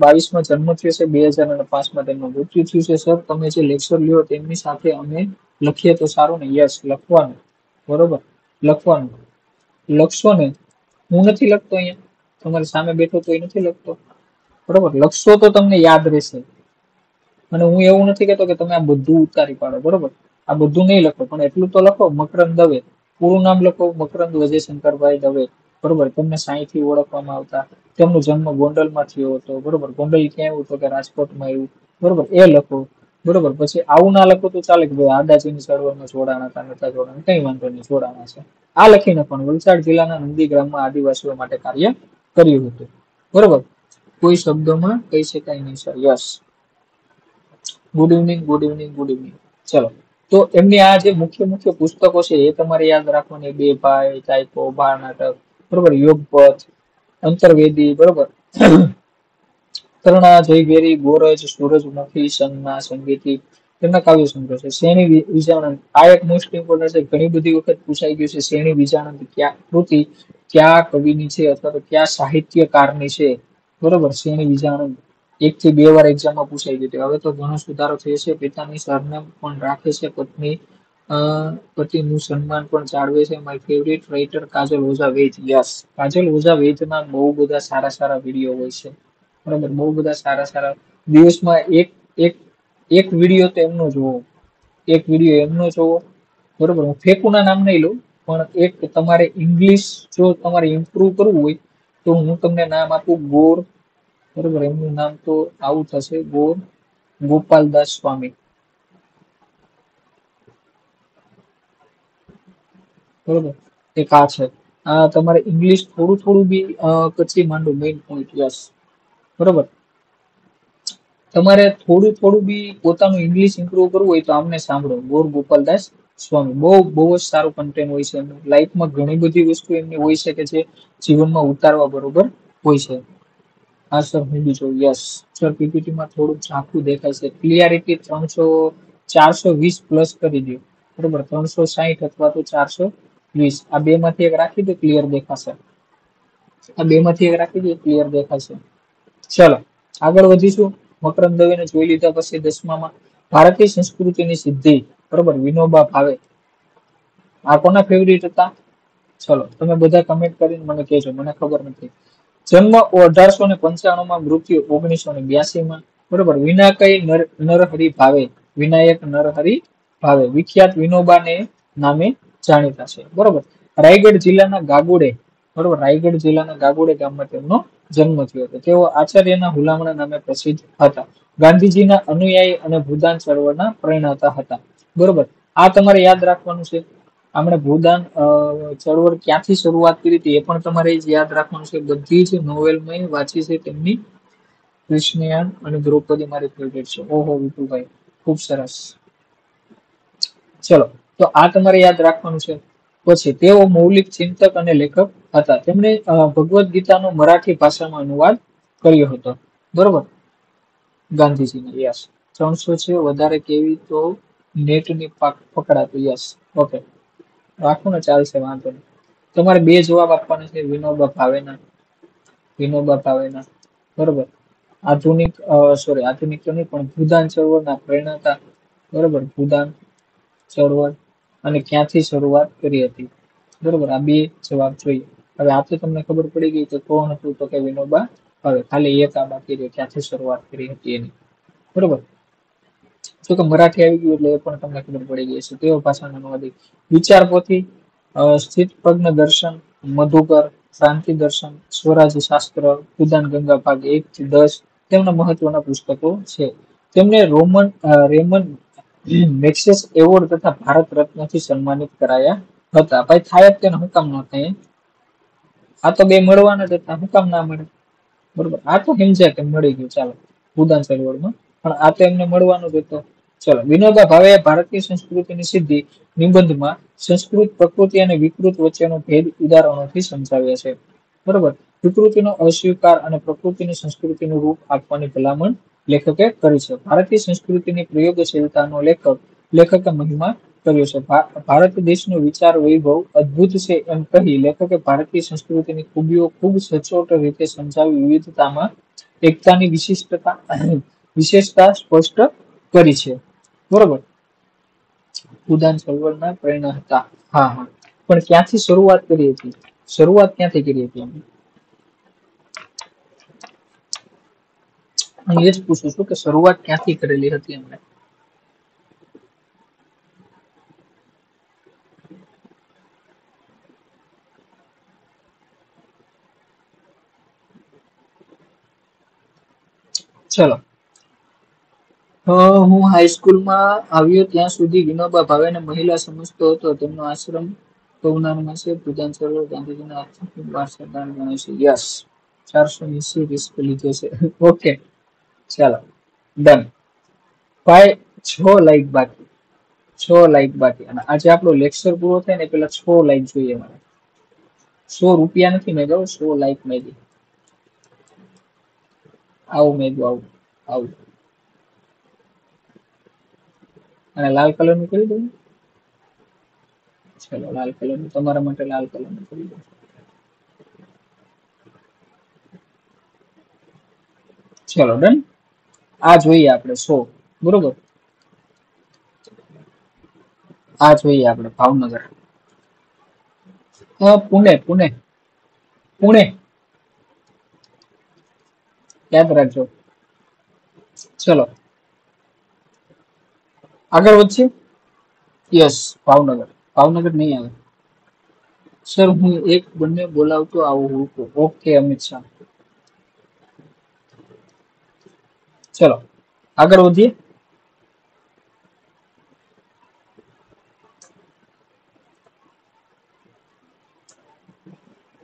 બાવીસમાં જન્મ થયો છે, બે હજાર અને પાંચમાં તેમનું મૃત્યુ થયું છે. સર તમે જે લેક્ચર લ્યો તેમની સાથે અમે લખીએ તો સારું ને? યસ, લખવાનું, બરોબર, લખવાનું, લખશો ને. હું નથી લખતો, અહીંયા તમારી સામે બેઠો તો એ નથી લખતો, બરોબર. લખશો તો તમને યાદ રહેશે. અને હું એવું નથી કહેતો કે તમે આ બધું ઉતારી પાડો, બરોબર, આ બધું નહીં લખો, પણ એટલું તો લખો. મકરંદ દવે, પૂરું નામ લખો મકરંદ વજયશંકરભાઈ દવે, બરોબર. તેમને સાહીથી ઓળખવામાં આવતા. તેમનો જન્મ ગોંડલમાં થયો હતો, બરોબર. ગોંડલ ક્યાં એવું તો કે રાજકોટમાં એવું, બરોબર, એ લખો, બરોબર. પછી આવું ના લખો તો ચાલે કે ભાઈ આદાજીની સર્વરમાં જોડાણા હતા, નતા જોડાણ, કઈ વાંધો નહીં, જોડાણા છે, આ લખીને. પણ વલસાડ જિલ્લાના નંદીગ્રામમાં આદિવાસીઓ માટે કાર્ય કર્યું હતું, બરોબર. કોઈ શબ્દોમાં કહી શકાય નહીં sir. Yes, good evening, good evening, good evening. ચલો, તો એમની આ જે મુખ્ય મુખ્ય પુસ્તકો છે એ તમારે યાદ રાખવાની. બે ભાઈ, ચાઈકો, બાળ નાટક, બરોબર, યોગપથ, અંતરવેદી, બરોબર, તરણા, જયવેરી, ગોરજ, સૂરજમુખી, સંજ્ઞા, સંગીતી, તેમના કાવ્ય સંગ્રહ છે. શ્રેણી વિજાણંદ, આ એક મોસ્ટ ઇમ્પોર્ટન્ટ છે, ઘણી બધી વખત પૂછાઈ ગયું છે. શ્રેણી વિજાણંદ ક્યાં કૃતિ ક્યાં કવિની છે અથવા તો ક્યાં સાહિત્યકારની છે, બરોબર. શ્રેણી વિજાણંદ એક થી બે વાર એક્ઝામમાં પૂછાઈ ગયું હતું. હવે તો ઘણો સુધારો થયો છે. પિતાની સરનામ પણ રાખે છે, પત્ની પતિનું સન્માન પણ જાળવે છે. My favourite writer Kajal Oza Ved. Yes, Kajal Oza વેદના બહુ બધા સારા સારા વિડીયો હોય છે, બરોબર, બહુ બધા સારા સારા. દિવસમાં એક એક એક વિડીયો તો એમનો જોવો, એક વિડીયો એમનો જોવો, બરોબર. હું ફેકુના નામ નહીં લઉં, પણ એક તમારે ઇંગ્લિશ જો તમારે ઇમ્પ્રુવ કરવું હોય તો હું તમને નામ આપું ગોર, બરોબર, એમનું નામ તો આવું થશે ગોર ગોપાલદાસ સ્વામી, બરોબર. એક આ છે, આ તમારે ઇંગ્લિશ થોડું થોડું બી કચ્છી માંડું, મેઇન પોઈન્ટ. યસ, બરોબર, તમારે થોડું થોડું બી પોતાનું ઇંગ્લિશ ઇમ્પ્રુવ કરવું હોય તો આમને સાંભળો, ગોર ગોપાલદાસ સ્વામી. બહુ બહુ જ સારું કન્ટેન્ટ હોય છે એમનું. લાઈફમાં ઘણી બધી વસ્તુ એમની હોય છે કે જે જીવનમાં ઉતારવા બરોબર હોય છે. ખાસ સમજી જો. યસ સર, પીપીટી માં થોડું ઝાંખું દેખાય છે. ક્લિયરિટી ત્રણસો ચારસો વીસ પ્લસ કરી દો, બરોબર. ત્રણસો સાઠ અથવા તો ચારસો વીસ, આ બે માંથી એક રાખી દો, ક્લિયર દેખાશે. આ બે માંથી એક રાખી દો, ક્લિયર દેખાશે. ચલો આગળ વધીશું. મકરંદ દવેને જોઈ લીધા પછી દસમામાં ભારતીય સંસ્કૃતિની સિદ્ધિ, બરોબર, વિનોબા ભાવે. આ કોના ફેવરિટ હતા? ચલો તમે બધા કમેન્ટ કરીને મને કહેજો, મને ખબર નથી. જન્મ અઢારસો પંચાણું માં, મૃત્યુ ઓગણીસો બ્યાસી માં, બરોબર. વિનાયક નરહરિ ભાવે, વિનાયક નરહરિ ભાવે વિખ્યાત વિનોબાને નામે જાણીતા છે, બરોબર. રાયગઢ જિલ્લાના ગાગોડે, બરોબર, રાયગઢ જિલ્લાના ગાગોડે ગામમાં તેમનો જન્મ થયો હતો. તેઓ આચાર્યના હુલામણા નામે પ્રસિદ્ધ હતા. ગાંધીજીના અનુયાયી અને ભૂદાન ચળવળના પ્રણેતા હતા, બરોબર. આ તમારે યાદ રાખવાનું છે. આપણે ભૂદાન ચળવળ ક્યાંથી શરૂઆત કરી હતી એ પણ તમારે યાદ રાખવાનું છે. બધી જ નોવેલ મેં વાંચી છે તેમની. કૃષ્ણયાન અને દ્રૌપદી મારી ફેવરેટ છે. ઓહો વિપુલભાઈ, ખૂબ સરસ. ચલો તો આ તમારે યાદ રાખવાનું છે. પછી તેઓ મૌલિક ચિંતક અને લેખક હતા. તેમણે ભગવદ્ ગીતાનો મરાઠી ભાષામાં અનુવાદ કર્યો હતો, બરોબર. ગાંધીજીને યસ ત્રણસો છે વધારે કેવી તો નેટની પકડાતી. યસ ઓકે, રાખો ને, ચાલશે, વાંધો નહીં. તમારે બે જવાબ આપવાના છે વિનોબા ભાવેના, વિનોબા ભાવેના, બરોબર. આધુનિક સોરી આધુનિક તો નહીં પણ ભૂદાન ચળવળના પ્રણેતા, બરોબર. ભૂદાન ચળવળ અને ક્યાંથી શરૂઆત કરી હતી, બરોબર. આ બે જવાબ જોઈએ. હવે આ તો તમને ખબર પડી ગઈ કે કોણ હતું, તો કે વિનોબા ભાવે. ખાલી એક આ બાકી રહ્યો, ક્યાંથી શરૂઆત કરી હતી એની, બરોબર. તો કે મરાઠી આવી ગયું એટલે એ પણ તમને ખબર પડી ગઈ છે. તેઓ ભાષાનો અનુવાદ વિચાર પોથી, સ્થિત પ્રજ્ઞ દર્શન, મધુકર, શાંતિ દર્શન, સ્વરાજ શાસ્ત્ર, ભૂદાન ગંગા ભાગ એક થી દસ તેમના મહત્વના પુસ્તકો છે. તેમને રોમન રેમન મેક્સેસ એવોર્ડ તથા ભારત રત્નથી સન્માનિત કરાયા હતા. ભાઈ થાય તેને હું કામ ન થાય? આ તો બે મળવાના જ હતા, હું કામ ના મળે, બરોબર. આ તો સમજાય કે મળી ગયું. ચાલો ભૂદાન ચળવળમાં પણ આ તો એમને મળવાનું જ હતું. ચલો વિનોબા ભાવે ભારતીય સંસ્કૃતિની સિદ્ધિ નિબંધમાં સંસ્કૃત પ્રકૃતિ અને વિકૃત વચ્ચેનો ભેદ ઉદાહરણોથી સમજાવ્યા છે, બરોબર. વિકૃતિનો અસ્વીકાર અને પ્રકૃતિની સંસ્કૃતિનું રૂપ આપવાની ભલામણ લેખકે કરી છે. ભારતીય સંસ્કૃતિની પ્રયોગશીલતાનો લેખક લેખકે મહિમા કર્યો છે. ભારત દેશનો વિચાર વૈભવ અદ્ભુત છે એમ કહી લેખકે ભારતીય સંસ્કૃતિની ખૂબીઓ ખૂબ સચોટ રીતે સમજાવી વિવિધતામાં એકતાની વિશિષ્ટતા વિશેષતા સ્પષ્ટ કરી છે, બરોબર. ભૂદાન ચળવળના પ્રેરણા હતા. હા હા, પણ ક્યાંથી શરૂઆત કરી હતી? શરૂઆત ક્યાંથી કરી હતી એમણે? એ જ પૂછું છું કે શરૂઆત ક્યાંથી કરેલી હતી એમણે? ચલો, હું હાઈસ્કૂલમાં આવ્યો ત્યાં સુધી વિનોબા ભાવેને મહિલા સમજતો હતો. તેમનો આશ્રમ પવનારમાં છે. ભૂદાન ચળવળ ગાંધીજીના આર્થિક વારસાદાર ગણાય છે. યસ ચારસો એંસી રિસ્ક લીધો છે. ઓકે ચાલો ડન. ભાઈ છ લાઈક બાકી, છ લાઈક બાકી. અને આજે આપણો લેક્ચર પૂરો થાય ને પેલા છ લાઈક જોઈએ મને. સો રૂપિયા નથી મેં ગયો, સો લાઈક મેં ગઈ. આવું મેં ગયું, આવું આવું અને લાલ કલર નું કરી દઉં. ચલો લાલ કલર નું તમારા માટે લાલ કલર નું કરી દઉં. ચલો ડન. આ જોઈએ આપણે સો, બરોબર. આ જોઈએ આપણે ભાવનગર, પુણે પુણે પુણે યાદ રાખજો. ચલો આગળ વધશે. યસ ભાવનગર, ભાવનગર નહીં આવે. સર હું એક બંને બોલાવતો આવું હું. ઓકે અમિત શાહ. ચલો આગળ વધીએ.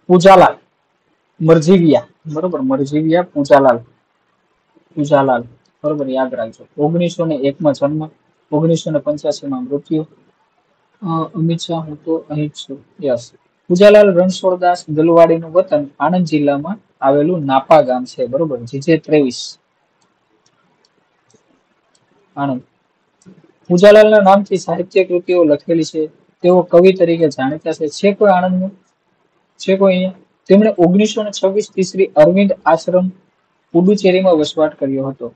પૂજાલાલ મરજીવિયા, બરોબર. મરજીવિયા પૂજાલાલ, પૂજાલાલ, બરોબર, યાદ રાખજો. ઓગણીસો ને એક માં જન્મ, ઓગણીસો ને પંચ્યાસી માં મૃત્યુ. અમિત શાહ હું તો અહીં છું. યસ પૂજાલાલ રણછોડદાસ દલવાડીનું વતન આણંદ જિલ્લામાં આવેલું નાપા ગામ છે બરોબર જીજે ત્રેવીસ આણંદ. પૂજાલાલના નામથી સાહિત્ય કૃતિઓ લખેલી છે. તેઓ કવિ તરીકે જાણીતા છે. છે કોઈ આણંદનું? છે કોઈ અહીંયા? તેમણે ઓગણીસો છવ્વીસ થી શ્રી અરવિંદ આશ્રમ પુડુચેરીમાં વસવાટ કર્યો હતો.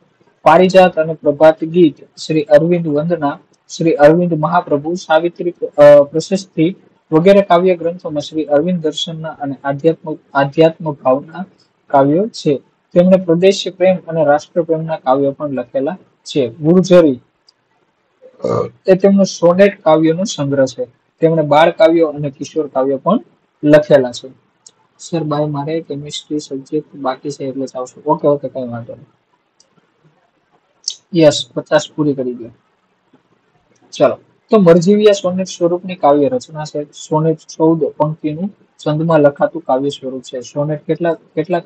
પારિજાત અને પ્રભાત ગીત, શ્રી અરવિંદ વંદના, શ્રી અરવિંદ મહાપ્રભુ, સાવિત્રી પ્રશસ્તિ વગેરે કાવ્ય ગ્રંથોમાં શ્રી અરવિંદ દર્શનના અને આધ્યાત્મ આધ્યાત્મ ભાવના કાવ્યો છે. તેમણે પ્રદેશ પ્રેમ અને રાષ્ટ્ર પ્રેમના કાવ્યો પણ લખેલા છે. ગુર્જરી એ તેમનું સોનેટ કાવ્યનો સંગ્રહ છે. તેમણે બાળ કાવ્યો અને કિશોર કાવ્યો પણ લખેલા છે. સર ભાઈ મારે કેમિસ્ટ્રી સબ્જેક્ટ બાકી છે એટલે આવશે. ઓકે ઓકે કઈ વાંધો નહીં. યસ પચાસ પૂરી કરી દો. ચાલો તો મરજીવિયા સોનેટ સ્વરૂપની કાવ્ય રચના છે. સોનેટ ચૌદ પંક્તિનું છંદમાં લખાતું કાવ્ય સ્વરૂપ છે. સોનેટ કેટલા કેટલા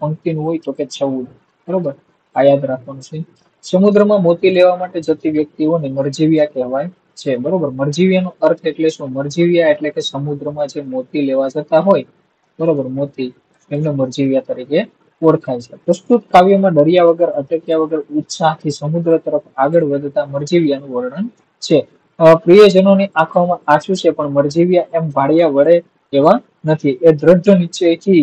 પંક્તિનું હોય તો કે ચૌદ. બરોબર આ યાદ રાખવાનું છે. સમુદ્રમાં મોતી લેવા માટે જતી વ્યક્તિઓને મરજીવિયા કહેવાય છે. બરોબર મરજીવિયાનો અર્થ એટલે શું? મરજીવિયા એટલે કે સમુદ્રમાં જે મોતી લેવા જતા હોય બરોબર મોતી એમને મરજીવિયા તરીકે ઓળખાય છે. પ્રસ્તુત કાવ્યમાં ડર્યા વગર અટક્યા વગર ઉત્સાહથી સમુદ્ર તરફ આગળ વધતા મરજીવિયાનું વર્ણન છે. પ્રિયજનોની આંખોમાં આંસુ છે પણ મરજીવિયા એમ ભાળિયા વળે એવા નથી. એ દ્રઢ નિશ્ચયથી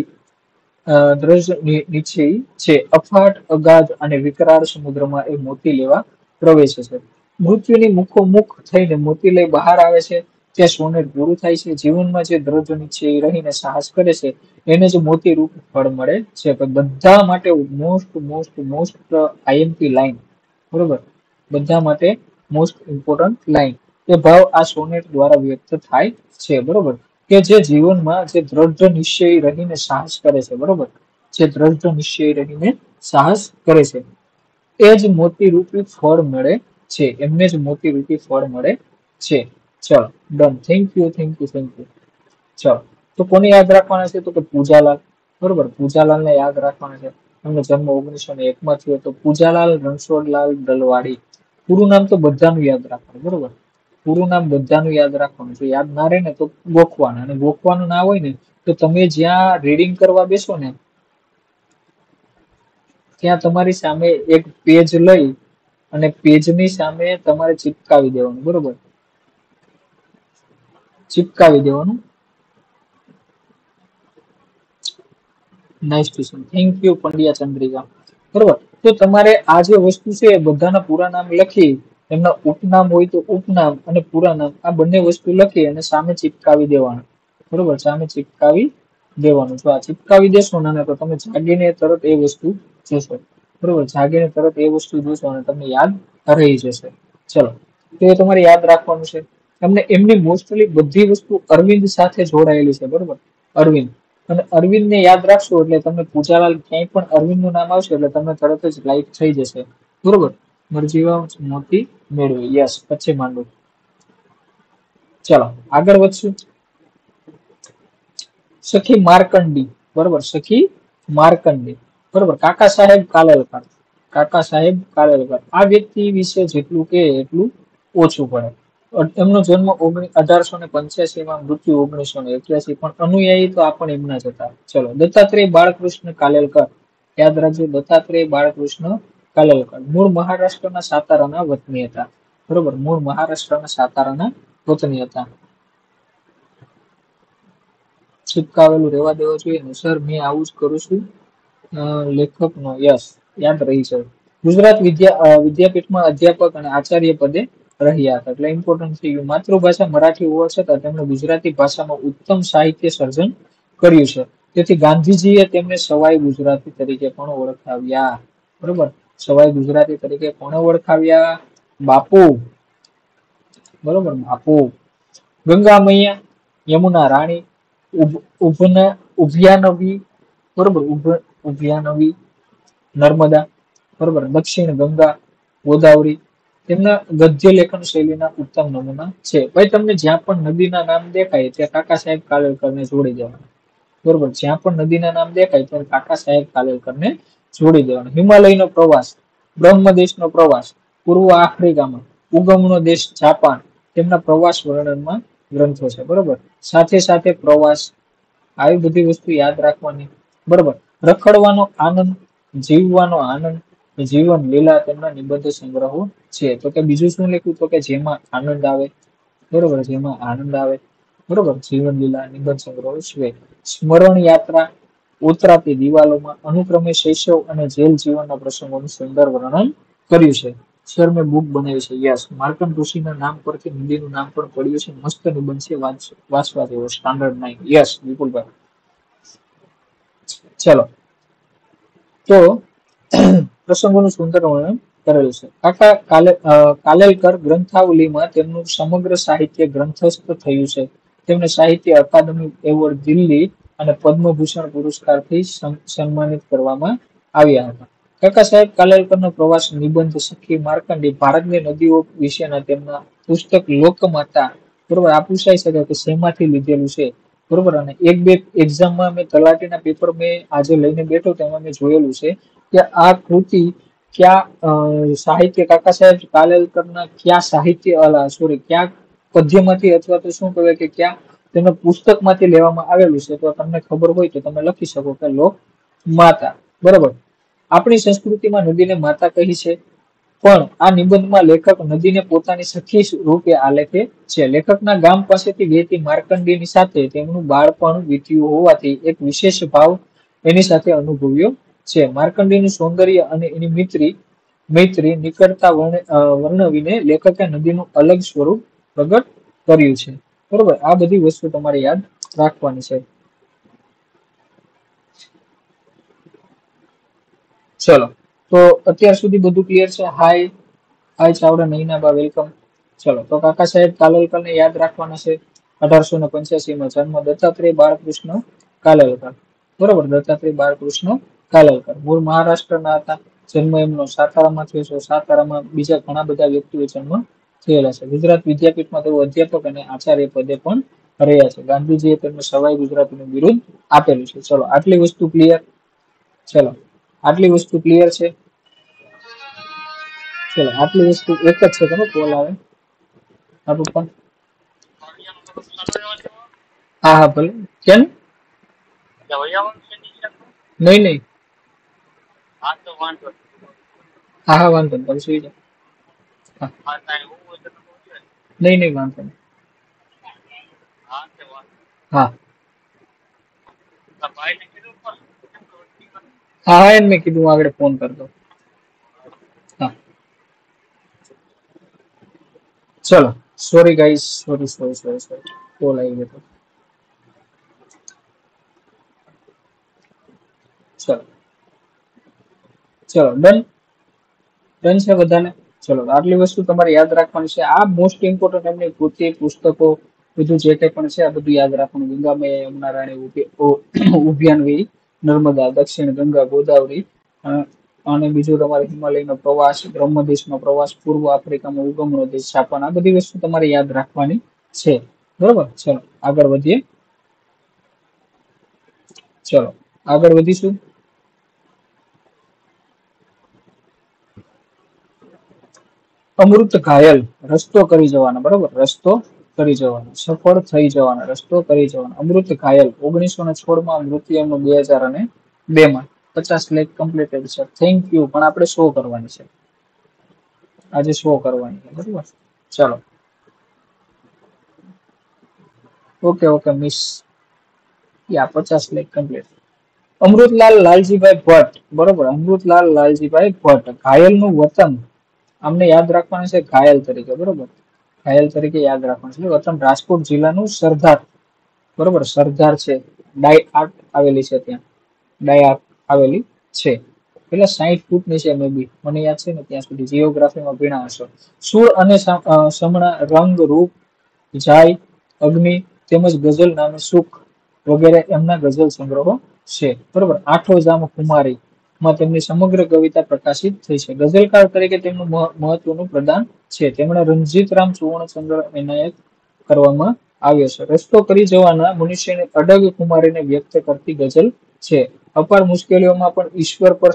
દ્રઢ નિશ્ચય છે. અફાટ અગાધ અને વિકરાળ સમુદ્રમાં એ મોતી લેવા પ્રવેશે છે. મૃત્યુની મુખોમુખ થઈને મોતી લઈ બહાર આવે છે. ત્યાં સોનેટ પૂરું થાય છે. જીવનમાં જે દ્રઢ નિશ્ચય રહીને સાહસ કરે છે એને જે મોતી રૂપ ફળ મળે છે. બધા માટે most most most IMP line બરોબર બધા માટે મોસ્ટ ઇમ્પોર્ટન્ટ લાઈન એ ભાવ આ સોનેટ દ્વારા વ્યક્ત થાય છે. બરોબર કે જે જીવનમાં જે દ્રઢ નિશ્ચય રહીને સાહસ કરે છે બરોબર જે દ્રઢ નિશ્ચય રહીને સાહસ કરે છે એ જ મોતી રૂપી ફળ મળે છે. એમને જ મોતી રૂપી ફળ મળે છે. ચલો done. Thank you thank you thank you. ચલો તો કોને યાદ રાખવાના છે તો કે પૂજાલાલ બરોબર પૂજાલાલને યાદ રાખવાના છે. એમનો જન્મ ઓગણીસો ને એકમાં થયો હતો. પૂજાલાલ રણછોડલાલ દલવાડી. પૂરું નામ તો બધાનું યાદ રાખવાનું બરોબર પૂરું નામ બધાનું યાદ રાખવાનું. જો યાદ ના રહે ને તો ગોખવાના અને ગોખવાનું ના હોય ને તો તમે જ્યાં રીડિંગ કરવા બેસો ને ત્યાં તમારી સામે એક પેજ લઈ અને પેજની સામે તમારે ચિપકાવી દેવાનું બરોબર ચિપકાવી દેવાનું. Nice question. Thank you Pandya Chandrika. બરોબર તો તમારે આ જે વસ્તુ છે એ બધાના પૂરા નામ લખી એમના ઉપનામ હોય તો ઉપનામ અને પૂરા નામ આ બંને વસ્તુ લખી અને સામે ચિપકાવી દેવાનું બરોબર સામે ચિપકાવી દેવાનું. જો આ ચિપકાવી દેશો ને તો તમે જાગીને તરત એ વસ્તુ જોશો બરોબર જાગીને તરત એ વસ્તુ જોશો અને તમને યાદ રહી જશે. ચલો તો એ તમારે યાદ રાખવાનું છે. તમને એમની મોસ્ટલી બધી વસ્તુ અરવિંદ સાથે જોડાયેલી છે બરોબર અરવિંદ અને અરવિંદને યાદ રાખશો એટલે તમને પૂજાલાલ ક્યાંય પણ અરવિંદનું નામ આવશે એટલે તમને તરત જ લાઈફ થઈ જશે બરોબર. મરજીવા મોતી મેળવી. યસ પછી માંડો. ચલો આગળ વધશું. સખી માર્કંડી બરોબર સખી માર્કંડી બરોબર કાકા સાહેબ કાલેલકર કાકા સાહેબ કાલેલકર. આ વ્યક્તિ વિશે જેટલું કે એટલું ઓછું પડે. એમનો જન્મ અઢારસો ને પંચ્યાસી માં મૃત્યુ ઓગણીસો ને એક્યાસી પણ અનુયાયી તો આપણ એમના જ હતા. ચલો દત્તાત્રેય બાળકૃષ્ણ કાલેલકર યાદ રાખજો. દત્તાત્રેય બાળકૃષ્ણ કાલેલકર મૂળ મહારાષ્ટ્રના સાતારાના વતની હતા બરોબર મૂળ મહારાષ્ટ્રના સાતારાના વતની હતા. છિપકાવેલું રેવા દેવો જોઈએ ને સર મેં આવું જ કરું છું લેખકનો. યસ યાદ રહી છે. ગુજરાત વિદ્યા વિદ્યાપીઠમાં અધ્યાપક અને આચાર્ય પદે રહ્યા હતા એટલે ઇમ્પોર્ટન્ટ થઈ ગયું. માતૃભાષા મરાઠી હોવા છતાં તેમણે ગુજરાતી ભાષામાં ઉત્તમ સાહિત્ય સર્જન કર્યું છે. તેથી ગાંધીજીએ તેમને સવાઈ ગુજરાતી તરીકે પણ ઓળખાવ્યા બરોબર સવાઈ ગુજરાતી તરીકે કોને ઓળખાવ્યા? બાપુ બરોબર બાપુ. ગંગા મૈયા, યમુના રાણી, ઉભના ઉભયાનવી બરોબર ઉભયાનવી, નર્મદા બરોબર, દક્ષિણ ગંગા, ગોદાવરી તેમના ગદ્ય લેખન શૈલીના ઉત્તમ નમૂના છે. ભાઈ તમને જ્યાં પણ નદીના નામ દેખાય ત્યાં કાકા સાહેબ કાલેલકરને જોડી દેવાના બરોબર જ્યાં પણ નદીના નામ દેખાય ત્યાં કાકા સાહેબ કાલેલકરને જોડી દેવાના. હિમાલયનો પ્રવાસ, બ્રહ્મદેશનો પ્રવાસ, પૂર્વ આફ્રિકામાં, ઉગમનો દેશ જાપાન તેમના પ્રવાસ વર્ણનમાં ગ્રંથો છે બરોબર. સાથે સાથે પ્રવાસ આવી બધી વસ્તુ યાદ રાખવાની બરોબર. રખડવાનો આનંદ, જીવવાનો આનંદ, જીવન લીલા તેમના નિબંધ સંગ્રહો છે. તો કે બીજું શું લખ્યું, તો કે જેમાં આનંદ આવે, બરોબર, જેમાં આનંદ આવે, બરોબર, જીવન લીલા નિબંધ સંગ્રહો છે. સ્મરણ યાત્રા, ઉતરાતી દિવાલોમાં અનુક્રમે શૈશવ અને જેલ જીવનના પ્રસંગોનું સુંદર વર્ણન કર્યું છે. સર મેં બુક બનાવી છે. યસ, માર્કન ઋષિના નામ પરથી નદીનું નામ પણ પડ્યું છે. મસ્ત નિબંધ છે, વાંચવા જેવો. Standard nine. યસ વિપુલભાઈ, ચલો. તો પ્રસંગોનું સુંદર વર્ણન કરેલું છે. કાકા કાલેલકર ગ્રંથાવલીમાં તેમનું સમગ્ર સાહિત્ય ગ્રંથસ્થ થયું છે. તેમને સાહિત્ય અકાદમી એવોર્ડ, દિલ્હી અને પદ્મભૂષણ પુરસ્કારથી સન્માનિત કરવામાં આવ્યા હતા. કાકા સાહેબ કાલેલકરનો પ્રવાસ નિબંધ સખી માર્કંડી, ભારતની નદીઓ વિશેના તેમના પુસ્તક લોકમાતા, બરોબર, આ પૂછાઈ શકે કે શેમાંથી લીધેલું છે, બરોબર. અને એક બે એક્ઝામમાં મેં તલાટીના પેપર મેં આજે લઈને બેઠો, તેમાં મેં જોયેલું છે કે આ કૃતિ ક્યાં સાહિત્ય, કાકા સાહેબ કાલેલકરના ક્યાં સાહિત્ય સોરી ક્યાં પદ્યમાંથી અથવા તો શું કહેવાય કે ક્યાં તેના પુસ્તકમાંથી લેવામાં આવેલું છે. તો તમને ખબર હોય તો તમે લખી શકો કે લોક માતા, બરોબર. આપણી સંસ્કૃતિમાં નદીને માતા કહી છે, પણ આ નિબંધમાં લેખક નદીને પોતાની સખી રૂપે આલેખે છે. લેખકના ગામ પાસેથી વહેતી માર્કંડીની સાથે તેમનું બાળપણ વીત્યું હોવાથી એક વિશેષ ભાવ એની સાથે અનુભવ્યો છે. માર્કંડીનું સૌંદર્ય અને એની મિત્રી મૈત્રી નિકટતા વર્ણવીને લેખકે નદીનું અલગ સ્વરૂપ પ્રગટ કર્યું છે, બરોબર. આ બધી વસ્તુ તમારે યાદ રાખવાની છે. ચલો, તો અત્યાર સુધી બધું ક્લિયર છે. Hi hi Chavda, Nainaba, welcome. ચલો, તો કાકા સાહેબ કાલેલકરને યાદ રાખવાના છે. અઢારસો ને પંચ્યાસીમાં જન્મ, દત્તાત્રેય બાળકૃષ્ણ કાલેલકર, બરોબર, દત્તાત્રેય બાળકૃષ્ણ કાલેલકર મૂળ મહારાષ્ટ્રના હતા. જન્મ એમનો સાતારામાં થયો છે. સાતારામાં બીજા ઘણા બધા વ્યક્તિઓ જન્મ થયેલા છે. ગુજરાત વિદ્યાપીઠમાં તેઓ અધ્યાપક અને આચાર્ય પદે પણ રહ્યા છે. ગાંધીજીએ તેમને સવાઈ ગુજરાતીનું બિરુદ આપેલું છે. ચલો, આટલી વસ્તુ ક્લિયર. ચલો, આટલી વસ્તુ ક્લિયર છે. ચલો, આટલી વસ્તુ એક જ છે. તમે કોલ આવે આપણ, હા હા ભલે. કેમ નહીં નહીં, હા હા વાંધો નહીં, તમે સુઈ જાઓ. નહીં નહીં વાંધો નહીં. હા હા હા, એમ મેં કીધું આગળ ફોન કરતો. ચલો, sorry guys, sorry sorry sorry sorry call આવી ગયો. ચલો ચલો, ડન ડન છે બધાને. ચલો, આટલી વસ્તુ તમારે યાદ રાખવાની છે. આ મોસ્ટ ઇમ્પોર્ટન્ટ એમની કૃતિ, પુસ્તકો, બધું જે કંઈ પણ છે આ બધું યાદ રાખવાનું. ગંગામય, યમુના રાણી, ઉભયાન્વી, નર્મદા, દક્ષિણ ગંગા, ગોદાવરી અને બીજું તમારે હિમાલયનો પ્રવાસ, બ્રહ્મદેશનો પ્રવાસ, પૂર્વ આફ્રિકામાં ઉગમનો દેશ છાપાન, આ બધી વસ્તુ તમારે યાદ રાખવાની છે, બરોબર. ચલો, આગળ વધીએ. ચલો, આગળ વધીશું. અમૃત ઘાયલ, રસ્તો કરી જવાનો, બરોબર, રસ્તો કરી જવાનો, સફળ થઈ જવાનો, રસ્તો કરી જવાનો. અમૃત ઘાયલ ઓગણીસો ને સોળ માં મૃત્યુ એમનું, બે હજાર અને બે માં. પચાસ લેખ કમ્પ્લીટેડ છે. થેન્ક યુ, પણ આપણે શો કરવાની છે આજે, શો કરવાની છે, બરોબર. ચાલો, ઓકે ઓકે મિસ, યા પચાસ લેખ કમ્પ્લીટ. અમૃતલાલ લાલજીભાઈ ભટ્ટ, બરોબર, અમૃતલાલ લાલજીભાઈ ભટ્ટ. ઘાયલનું વતન અમને યાદ રાખવાનું છે ઘાયલ તરીકે, બરોબર, ઘાયલ તરીકે યાદ રાખવાનું છે. વતન રાજકોટ જિલ્લાનું સરદાર, બરોબર, સરદાર છે. ડાય આર્ટ આવેલી છે ત્યાં, ડાય આર્ટ આવેલી છે. એટલે સાઈઠ ફૂટ ની છે, મેબી મને યાદ છે ને ત્યાં સુધી. જીઓગ્રાફીમાં ભીણા હશો. સૂર અને સમણા, રંગ, રૂપ, જાય, અગ્નિ તેમજ ગઝલ નામે સુખ વગેરે એમના ગઝલ સંગ્રહો છે, બરોબર. આઠો જામ કુમારી માં તેમની સમગ્ર કવિતા પ્રકાશિત થઈ છે. ગઝલકાર તરીકે તેમનું મહત્વનું પ્રદાન છે. તેમણે રણજીતરામ સુવર્ણ સંગ્રહ એનાયત કરવામાં આવ્યો છે. રસ્તો કરી જવાના મનુષ્યને અડગ કુમારીને વ્યક્ત કરતી ગઝલ છે. અપાર મુશ્કેલીઓમાં પણ ઈશ્વર પર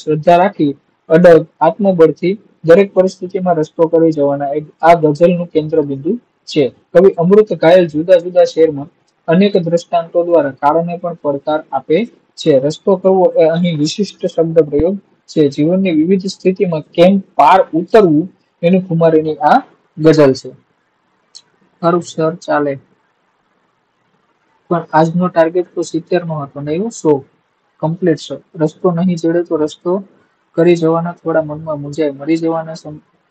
શ્રદ્ધા રાખી અડગ આત્મબળથી દરેક પરિસ્થિતિમાં રસ્તો કરી જવાના આ ગઝલનું કેન્દ્ર બિંદુ છે. કવિ અમૃત ઘાયલ જુદા જુદા શહેરમાં અનેક દ્રષ્ટાંતો દ્વારા કારણને પણ પડકાર આપે છે. રસ્તો કરવો એ અહીં વિશિષ્ટ શબ્દ પ્રયોગ છે. જીવનની વિવિધ સ્થિતિમાં કેમ પાર ઉતરવું એની કુમારીની આ ગઝલ છે. ખરું સર ચાલે, પણ આજનો ટાર્ગેટ તો સિત્તેર નો હતો, નહીં સો કમ્પ્લીટ સર. રસ્તો નહીં જડે તો રસ્તો કરી જવાના, થોડા મનમાં મૂંઝાય મરી જવાના.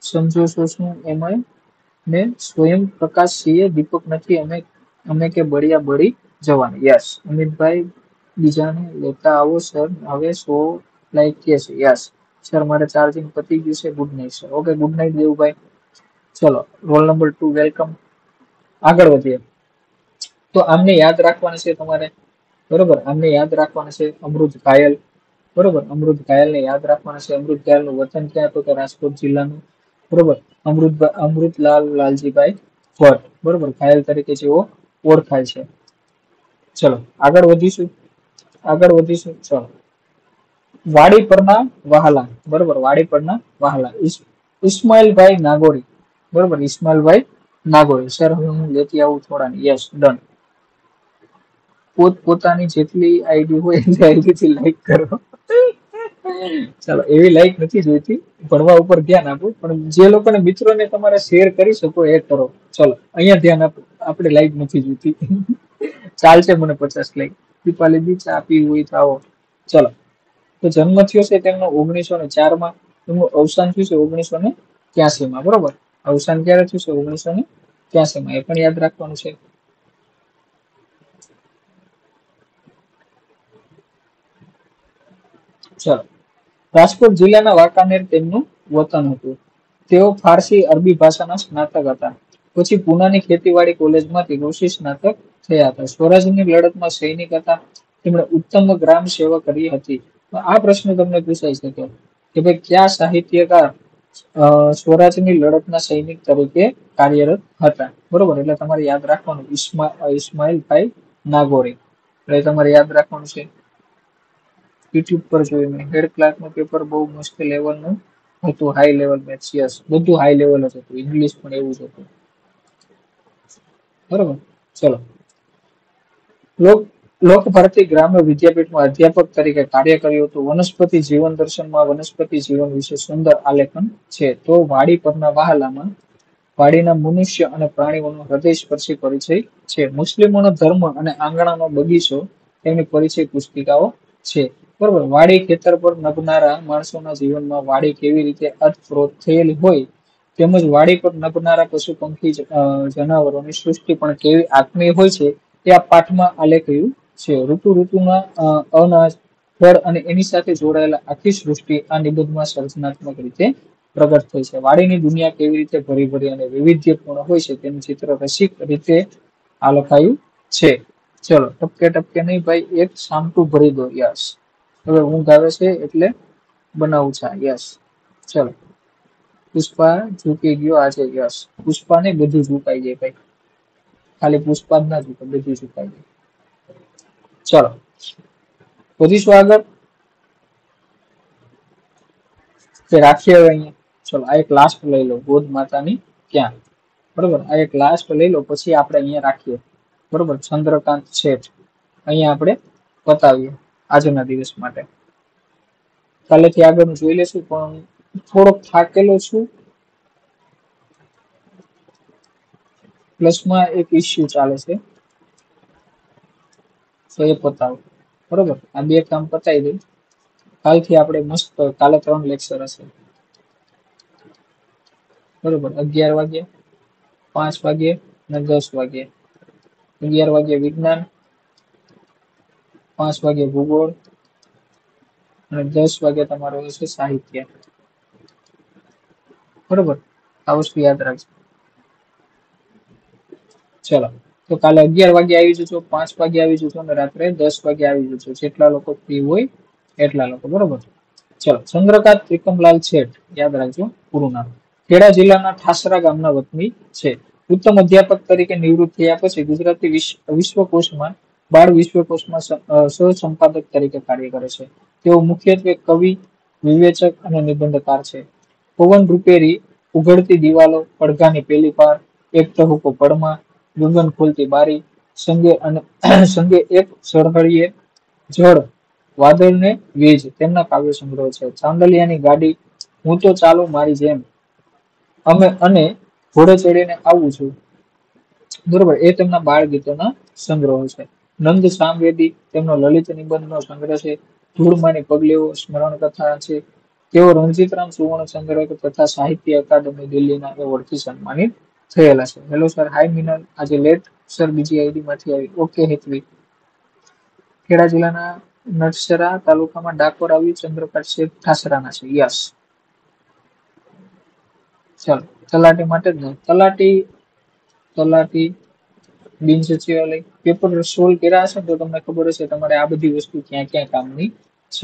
સમજો છો શું એમાં મેં સ્વયં પ્રકાશ છીએ, દીપક નથી અમે અમે કે બળિયા બળી જવાના. યસ અમિતભાઈ, બીજાને લેતા આવો સર. હવે સો લાઈક કે છે. યસ સર, મારે ચાર્જિંગ પતી ગયું છે. Good night sir. Okay good night Devubhai. ચલો રોલ નંબર ટુ વેલકમ. આગળ વધીએ તો આમને યાદ રાખવાના છે તમારે, બરોબર. આમને યાદ રાખવાના છે અમૃત ઘાયલ, બરોબર. અમૃત ઘાયલને યાદ રાખવાના છે. અમૃત ઘાયલનું વતન ક્યાં હતું? કે રાજકોટ જિલ્લાનું, બરોબર. અમૃત અમૃતલાલ લાલજીભાઈ ભટ્ટ, બરોબર, ઘાયલ તરીકે જેઓ ઓળખાય છે. ચલો આગળ વધીશું, આગળ વધીશું. ચલો વાડી પરના વાહલા, બરોબર, વાડી પરના વાહલા. ઇસ્માઇલભાઈ નાગોરી, બરોબર, ઇસ્માઇલભાઈ નાગોરી. સર હવે હું લેતી આવું થોડાને. Yes done. પોત પોતાની જેટલી આઈડી હોય એટલી આઈડીથી લાઈક કરો. ચાલો, એવી લાઈક નથી જોઈતી, ભણવા ઉપર ધ્યાન આપો. પણ જે લોકોને મિત્રોને તમારે શેર કરી શકો એ કરો. ચલો અહીંયા ધ્યાન આપો, આપણે લાઈક નથી જોઈતી. ચાલશે મને પચાસ લાઈક. દીપાલીજી ચા પીવી હોય તો આવો. ચલો તો જન્મ થયો છે તેમનો ઓગણીસો ને ચાર માં, તેમનું અવસાન થયું છે ઓગણીસો ને ત્યાસી માં, બરોબર. અવસાન ક્યારે થયું છે? ઓગણીસો ને ત્યાસી માં. એ પણ યાદ રાખવાનું છે. ચલો રાજકોટ જિલ્લાના વાંકાનેર તેમનું વતન હતું. તેઓ ફારસી અરબી ભાષાના સ્નાતક હતા. પછી પુનાની ખેતીવાડી કોલેજમાંથી કૃષિ સ્નાતક થયા હતા. સ્વરાજની લડતમાં સૈનિક હતા. તેમણે ઉત્તમ ગ્રામ સેવા કરી હતી. આ પ્રશ્ન તમને પૂછાઈ શકે કે ભાઈ કયા સાહિત્યકાર સ્વરાજની લડતના સૈનિક તરીકે કાર્યરત હતા, બરોબર. એટલે તમારે યાદ રાખવાનું ઇસ્માઇલભાઈ નાગોરી, એટલે તમારે યાદ રાખવાનું છે. યુટ્યુબ પર જોયું મેં. હેડ ક્લાર્કનું પેપર બહુ મુશ્કેલ લેવલનું હતું. હાઈ લેવલ મેથ્સ, યસ બધું હાઈ લેવલ જ હતું. ઇંગ્લિશ પણ એવું જ હતું, બરોબર. ચલો લોક લોકભારતી ગ્રામ્ય વિદ્યાપીઠમાં અધ્યાપક તરીકે કાર્ય કર્યું હતું. વનસ્પતિ જીવન દર્શનમાં વનસ્પતિ જીવન વિશે સુંદર આલેખન છે. તો વાડી પરના વાહલામાં વાડીના મનુષ્ય અને પ્રાણીઓનો હૃદયસ્પર્શી પરિચય છે. મુસ્લિમોનો ધર્મ અને આંગણાનો બગીચો તેમની પરિચય પુસ્તિકાઓ છે, બરોબર. વાડી ખેતર પર નભનારા માણસોના જીવનમાં વાડી કેવી રીતે અર્થપ્રોત થયેલી હોય તેમજ વાડી પર નભનારા પશુ પંખી જનાવરોની સૃષ્ટિ પણ કેવી આત્મીય હોય છે તે આ પાઠમાં આલેખ્યું છે. ઋતુ ઋતુના અનાજ ફળ અને એની સાથે જોડાયેલા આખી સૃષ્ટિ આ નિબંધમાં સર્જનાત્મક રીતે પ્રગટ થઈ છે. વાડીની દુનિયા કેવી રીતે ભરી ભરી અને વૈવિધ્યપૂર્ણ હોય છે તેનું ચિત્ર રસિક રીતે આ લખાયું છે. ચલો ટપકે ટપકે નહીં ભાઈ, એક સામટું ભરી દો. યસ હવે ઊંઘ આવે છે એટલે બનાવું છે. યસ ચલો પુષ્પા ઝૂકી ગયો આજે. યસ પુષ્પા ને બધું ઝુકાઈ જાય ભાઈ, ખાલી પુષ્પા જ ના ઝુકે, બધું ઝુકાઈ જાય. ચલો વધીશું આગળ. રાખીએ હવે અહીંયા. ચલો આ એક લાસ્ટ લઈ લો, ગોદ માતાની ક્યાં, બરોબર. આ એક લાસ્ટ લઈ લો, પછી આપણે અહીંયા રાખીએ, બરોબર. ચંદ્રકાંત શેઠ અહીંયા આપણે પતાવીએ આજના દિવસ માટે. કાલેથી આગળનું જોઈ લેશું, પણ થોડોક થાકેલો છું. પ્લસમાં એક ઇશ્યુ ચાલે છે તો એ પતાવો, બરોબર. આ બે કામ પતાવી દે. કાલથી આપણે મસ્ત, કાલે ત્રણ લેક્ચર હશે, બરોબર. અગિયાર વાગે, પાંચ વાગે અને દસ વાગે. અગિયાર વાગે વિજ્ઞાન, પાંચ વાગે ભૂગોળ અને દસ વાગે તમારો હશે સાહિત્ય, બરોબર. આ વસ્તુ યાદ રાખજો. ચલો તો કાલે અગિયાર વાગે આવી જજો, પાંચ વાગે આવી જજો અને રાત્રે દસ વાગે આવી જજો. જેટલા લોકો ફ્રી હોય એટલા લોકો, બરોબર. ચલો ચંદ્રકાંત ત્રિકમલાલ શેઠ યાદ રાખજો પૂરું નામ. ખેડા જિલ્લાના ઠાસરા ગામના વતની છે. ઉત્તમ અધ્યાપક તરીકે નિવૃત્ત થયા પછી ગુજરાતી વિશ્વકોશમાં બાળ વિશ્વકોશમાં સહસંપાદક તરીકે કાર્ય કરે છે. તેઓ મુખ્યત્વે કવિ, વિવેચક અને નિબંધકાર છે. પવન રૂપેરી, ઉઘડતી દિવાલો, પડઘાની પેલી પાર, એક ટહુકો પડમાં, ગગન ખોલતી બારી, સંગે અને સંગે એક સળહળીએ જળ વાદળ ને વીજ તેમના કાવ્ય સંગ્રહ છે। ચાંદલિયાની ગાડી હું તો ચાલો મારી જેમ અમે અને ઘોડે ચડીને આવું છું બરોબર એ તેમના બાળ ગીતોના સંગ્રહો છે। નંદ સામવેદી તેમનો લલિત નિબંધનો સંગ્રહ છે। ધૂળમાની પગલીઓ સ્મરણ કથા છે। તેઓ રણજીતરામ સુવર્ણ સંગ્રહ તથા સાહિત્ય અકાદમી દિલ્હીના એવોર્ડથી સન્માનિત થયેલા છે। હેલો સર, હાય મિનલ, આજે લેટ સર બીજી આઈડી માંથી આવી। ઓકે હેતવી, ખેડા જિલ્લાના નટસરા તાલુકામાં ડાકોર આવ્યું, ચંદ્રકાંત શેઠ ઠાસરાના છે। યસ, ચાલો તલાટી માટે જ નહીં। તલાટી તલાટી બિન સચિવાલય પેપર સોલ્વ કર્યા હશે તો તમને ખબર હશે તમારે આ બધી વસ્તુ ક્યાં ક્યાં કામની છે।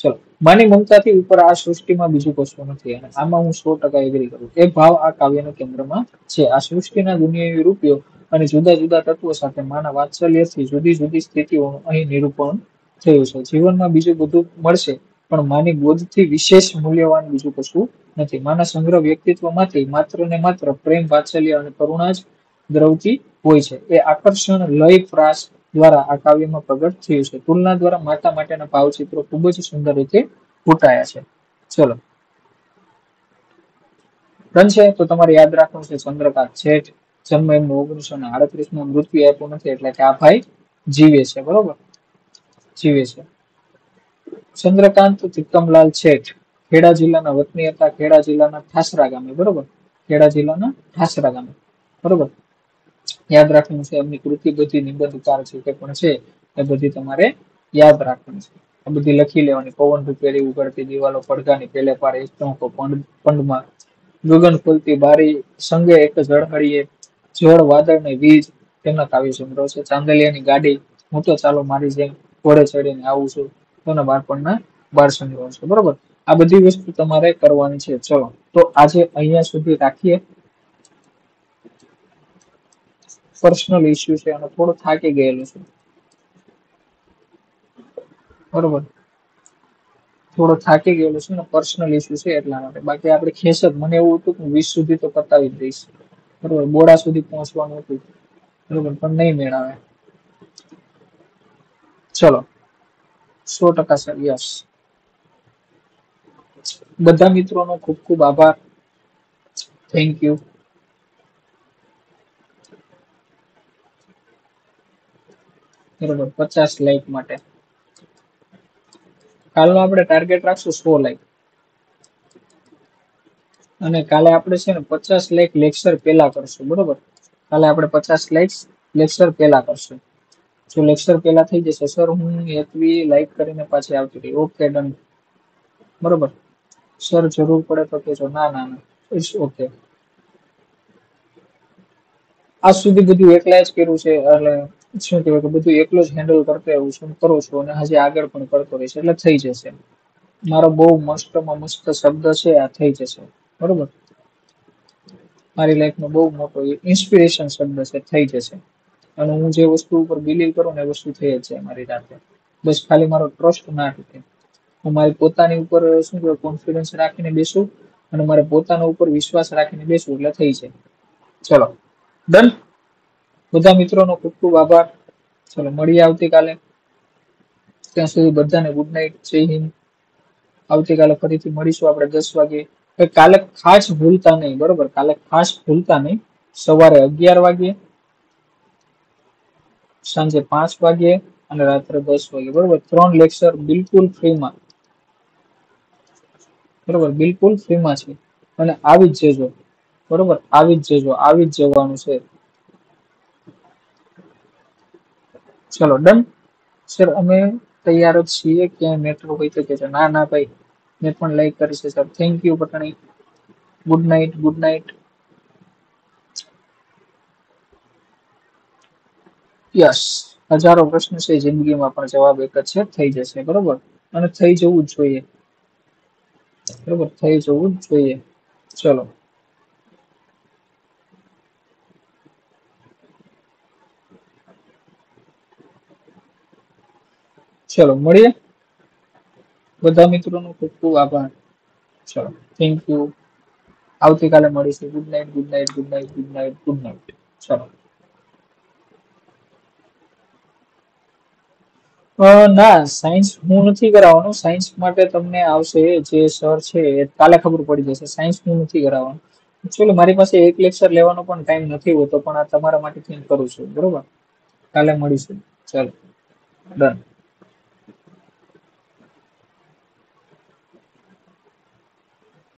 ચલો, માની મમતાથી ઉપર આ સૃષ્ટિમાં બીજું કશું નથી અને આમાં હું સો ટકા એગ્રી કરું। એ ભાવ આ કાવ્યના કેન્દ્રમાં છે। આ સૃષ્ટિના દુનિયાવી રૂપિયો અને જુદા જુદા તત્વો સાથે માના વાત્સલ્યથી જુદી જુદી સ્થિતિઓનું અહીં નિરૂપણ થયું છે। જીવનમાં બીજું બધું મળશે પણ માની ગોદથી વિશેષ મૂલ્યવાન બીજું કશું નથી। માના સંગ્રહ વ્યક્તિત્વમાંથી માત્ર ને માત્ર પ્રેમ, વાત્સલ્ય અને કરુણા જ દ્રવતી હોય છે। એ આકર્ષણ લય પ્રાસ દ્વારા આ કાવ્યમાં પ્રગટ થયું છે। તુલના દ્વારા માતા માટેના ભાવચિત્રો ખૂબ જ સુંદર રીતે ફૂટાયા છે। ચલો, રન છે તો તમારે યાદ રાખવું છે ચંદ્રકાંત શેઠ, જન્મ એમનો ઓગણીસો ને આડત્રીસ માં, મૃત્યુ આપ્યું નથી એટલે કે આ ભાઈ જીવે છે બરોબર, જીવે છે। ચંદ્રકાંત તિક્કમલાલ શેઠ ખેડા જિલ્લાના વતની હતા। ખેડા જિલ્લાના ઠાસરા ગામે બરોબર, ખેડા જિલ્લાના ઠાસરા ગામે બરોબર યાદ રાખવાનું છે। એમની કૃતિ બધી નિબંધકાર છે કે પણ છે એ બધી તમારે યાદ રાખવાની છે। આ બધી લખી લેવાની। પવન રૂપેરી ઉગડતી દિવાલો, પડઘાની પેલે પારે ચોંકો પંડમાં, ગગન ખોલતી બારી, સંગે એક ઝળહળીએ, જળ વાદળ ને વીજ તેમના કાવ્ય સંગ્રહ છે। ચાંદલિયાની ગાડી હું તો ચાલો મારી જેમ, ઘોડે ચડીને આવું છું તેના બાળપણના બાર સંગ્રહ છે બરોબર। આ બધી વસ્તુ તમારે કરવાની છે। ચલો તો આજે અહીંયા સુધી રાખીએ। પર્સનલ ઇશ્યુ છે અને થોડો થાકી ગયેલો છું બરોબર, થોડો થાકી ગયેલો છું અને પર્સનલ ઇશ્યુ છે એટલા માટે, બાકી આપણે ખેસત મને એવું હતું કે હું વીસ સુધી તો પતાવી દઈશ બરોબર, બોડા સુધી પહોંચવાનું હતું બરોબર, પણ નહીં મેળાવે। ચલો સો ટકા સર, યસ। બધા મિત્રોનો ખૂબ ખૂબ આભાર, થેન્ક યુ। બરોબર, પચાસ લાઈક માટે કાલનો આપણે ટાર્ગેટ રાખશું સો લાઈક, અને કાલે આપણે છે ને પચાસ લાઈક લેક્ચર પહેલા કરશું બરોબર, કાલે આપણે પચાસ લાઈક લેક્ચર પહેલા કરશું। જો લેક્ચર પહેલા થઈ જશે સર હું એકવી લાઈક કરીને પાછી આવતી રહી, ઓકે ડન બરોબર સર, જરૂર પડે તો કહેજો, ના ના ના ઇટ્સ ઓકે। આજ સુધી બધું એકલા જ કર્યું છે એટલે શું કહેવાય કે બધું એકલો જ હેન્ડલ કરતો એવું છું, કરું છું અને હજી આગળ પણ કરતો રહીશ એટલે થઈ જશે। મારો બહુ મસ્તમાં મસ્ત શબ્દ છે આ, થઈ જશે બરોબર, મારી લાઈફનો બહુ મોટો ઇન્સ્પિરેશન શબ્દ છે, થઈ જશે। અને હું જે વસ્તુ ઉપર બિલીવ કરું ને એ વસ્તુ થઈ જ છે મારી સાથે, બસ ખાલી મારો ટ્રસ્ટ ના તૂટે। હું મારી પોતાની ઉપર શું કહેવાય કોન્ફિડન્સ રાખીને બેસું અને મારા પોતાના ઉપર વિશ્વાસ રાખીને બેસું એટલે થઈ જાય। ચલો ડન, બધા મિત્રોનો ખૂબ ખૂબ આભાર। ચલો મળીએ આવતીકાલે, ત્યાં સુધી બધાને ગુડ નાઇટ, જય હિન્દ। આવતીકાલે ફરીથી મળીશું આપણે દસ વાગે, કાલે ખાસ ભૂલતા નહીં બરોબર, કાલે ખાસ ભૂલતા નહીં। સવારે અગિયાર વાગે, સાંજે પાંચ વાગે અને રાત્રે દસ વાગે બરોબર, ત્રણ લેક્ચર બિલકુલ ફ્રીમાં બરોબર, બિલકુલ ફ્રીમાં છે અને આવી જ જજો બરોબર, આવી જ જજો, આવી જ જવાનું છે। ચલો ડન સર, અમે તૈયાર જ છીએ, ક્યાંય મેટર હોય તો કહેજો, ના ના ભાઈ મેં પણ લાઈક કરી છે sir, thank you Patni, good night, good night. Yes, હજારો પ્રશ્ન છે જિંદગીમાં પણ જવાબ એક જ છે, થઈ જશે બરોબર, અને થઈ જવું જ જોઈએ બરોબર, થઈ જવું જ જોઈએ। ચલો ચલો મળીએ, બધા મિત્રોનો ખૂબ ખૂબ આભાર, ચલો થેન્ક યુ। આવતીકાલે મળીશું, good night, good night, good night, good night, good night, ચલો। ના સાયન્સ હું નથી કરાવવાનો, સાયન્સ માટે તમને આવશે જે સર છે કાલે ખબર પડી જશે. સાયન્સ હું નથી કરાવવાનો. એકચ્યુઅલી મારી પાસે એક લેક્ચર લેવાનો પણ ટાઈમ નથી હોતો, પણ આ તમારા માટે કંઈક કરું છું. બરોબર, કાલે મળીશું. ચાલો, ડન.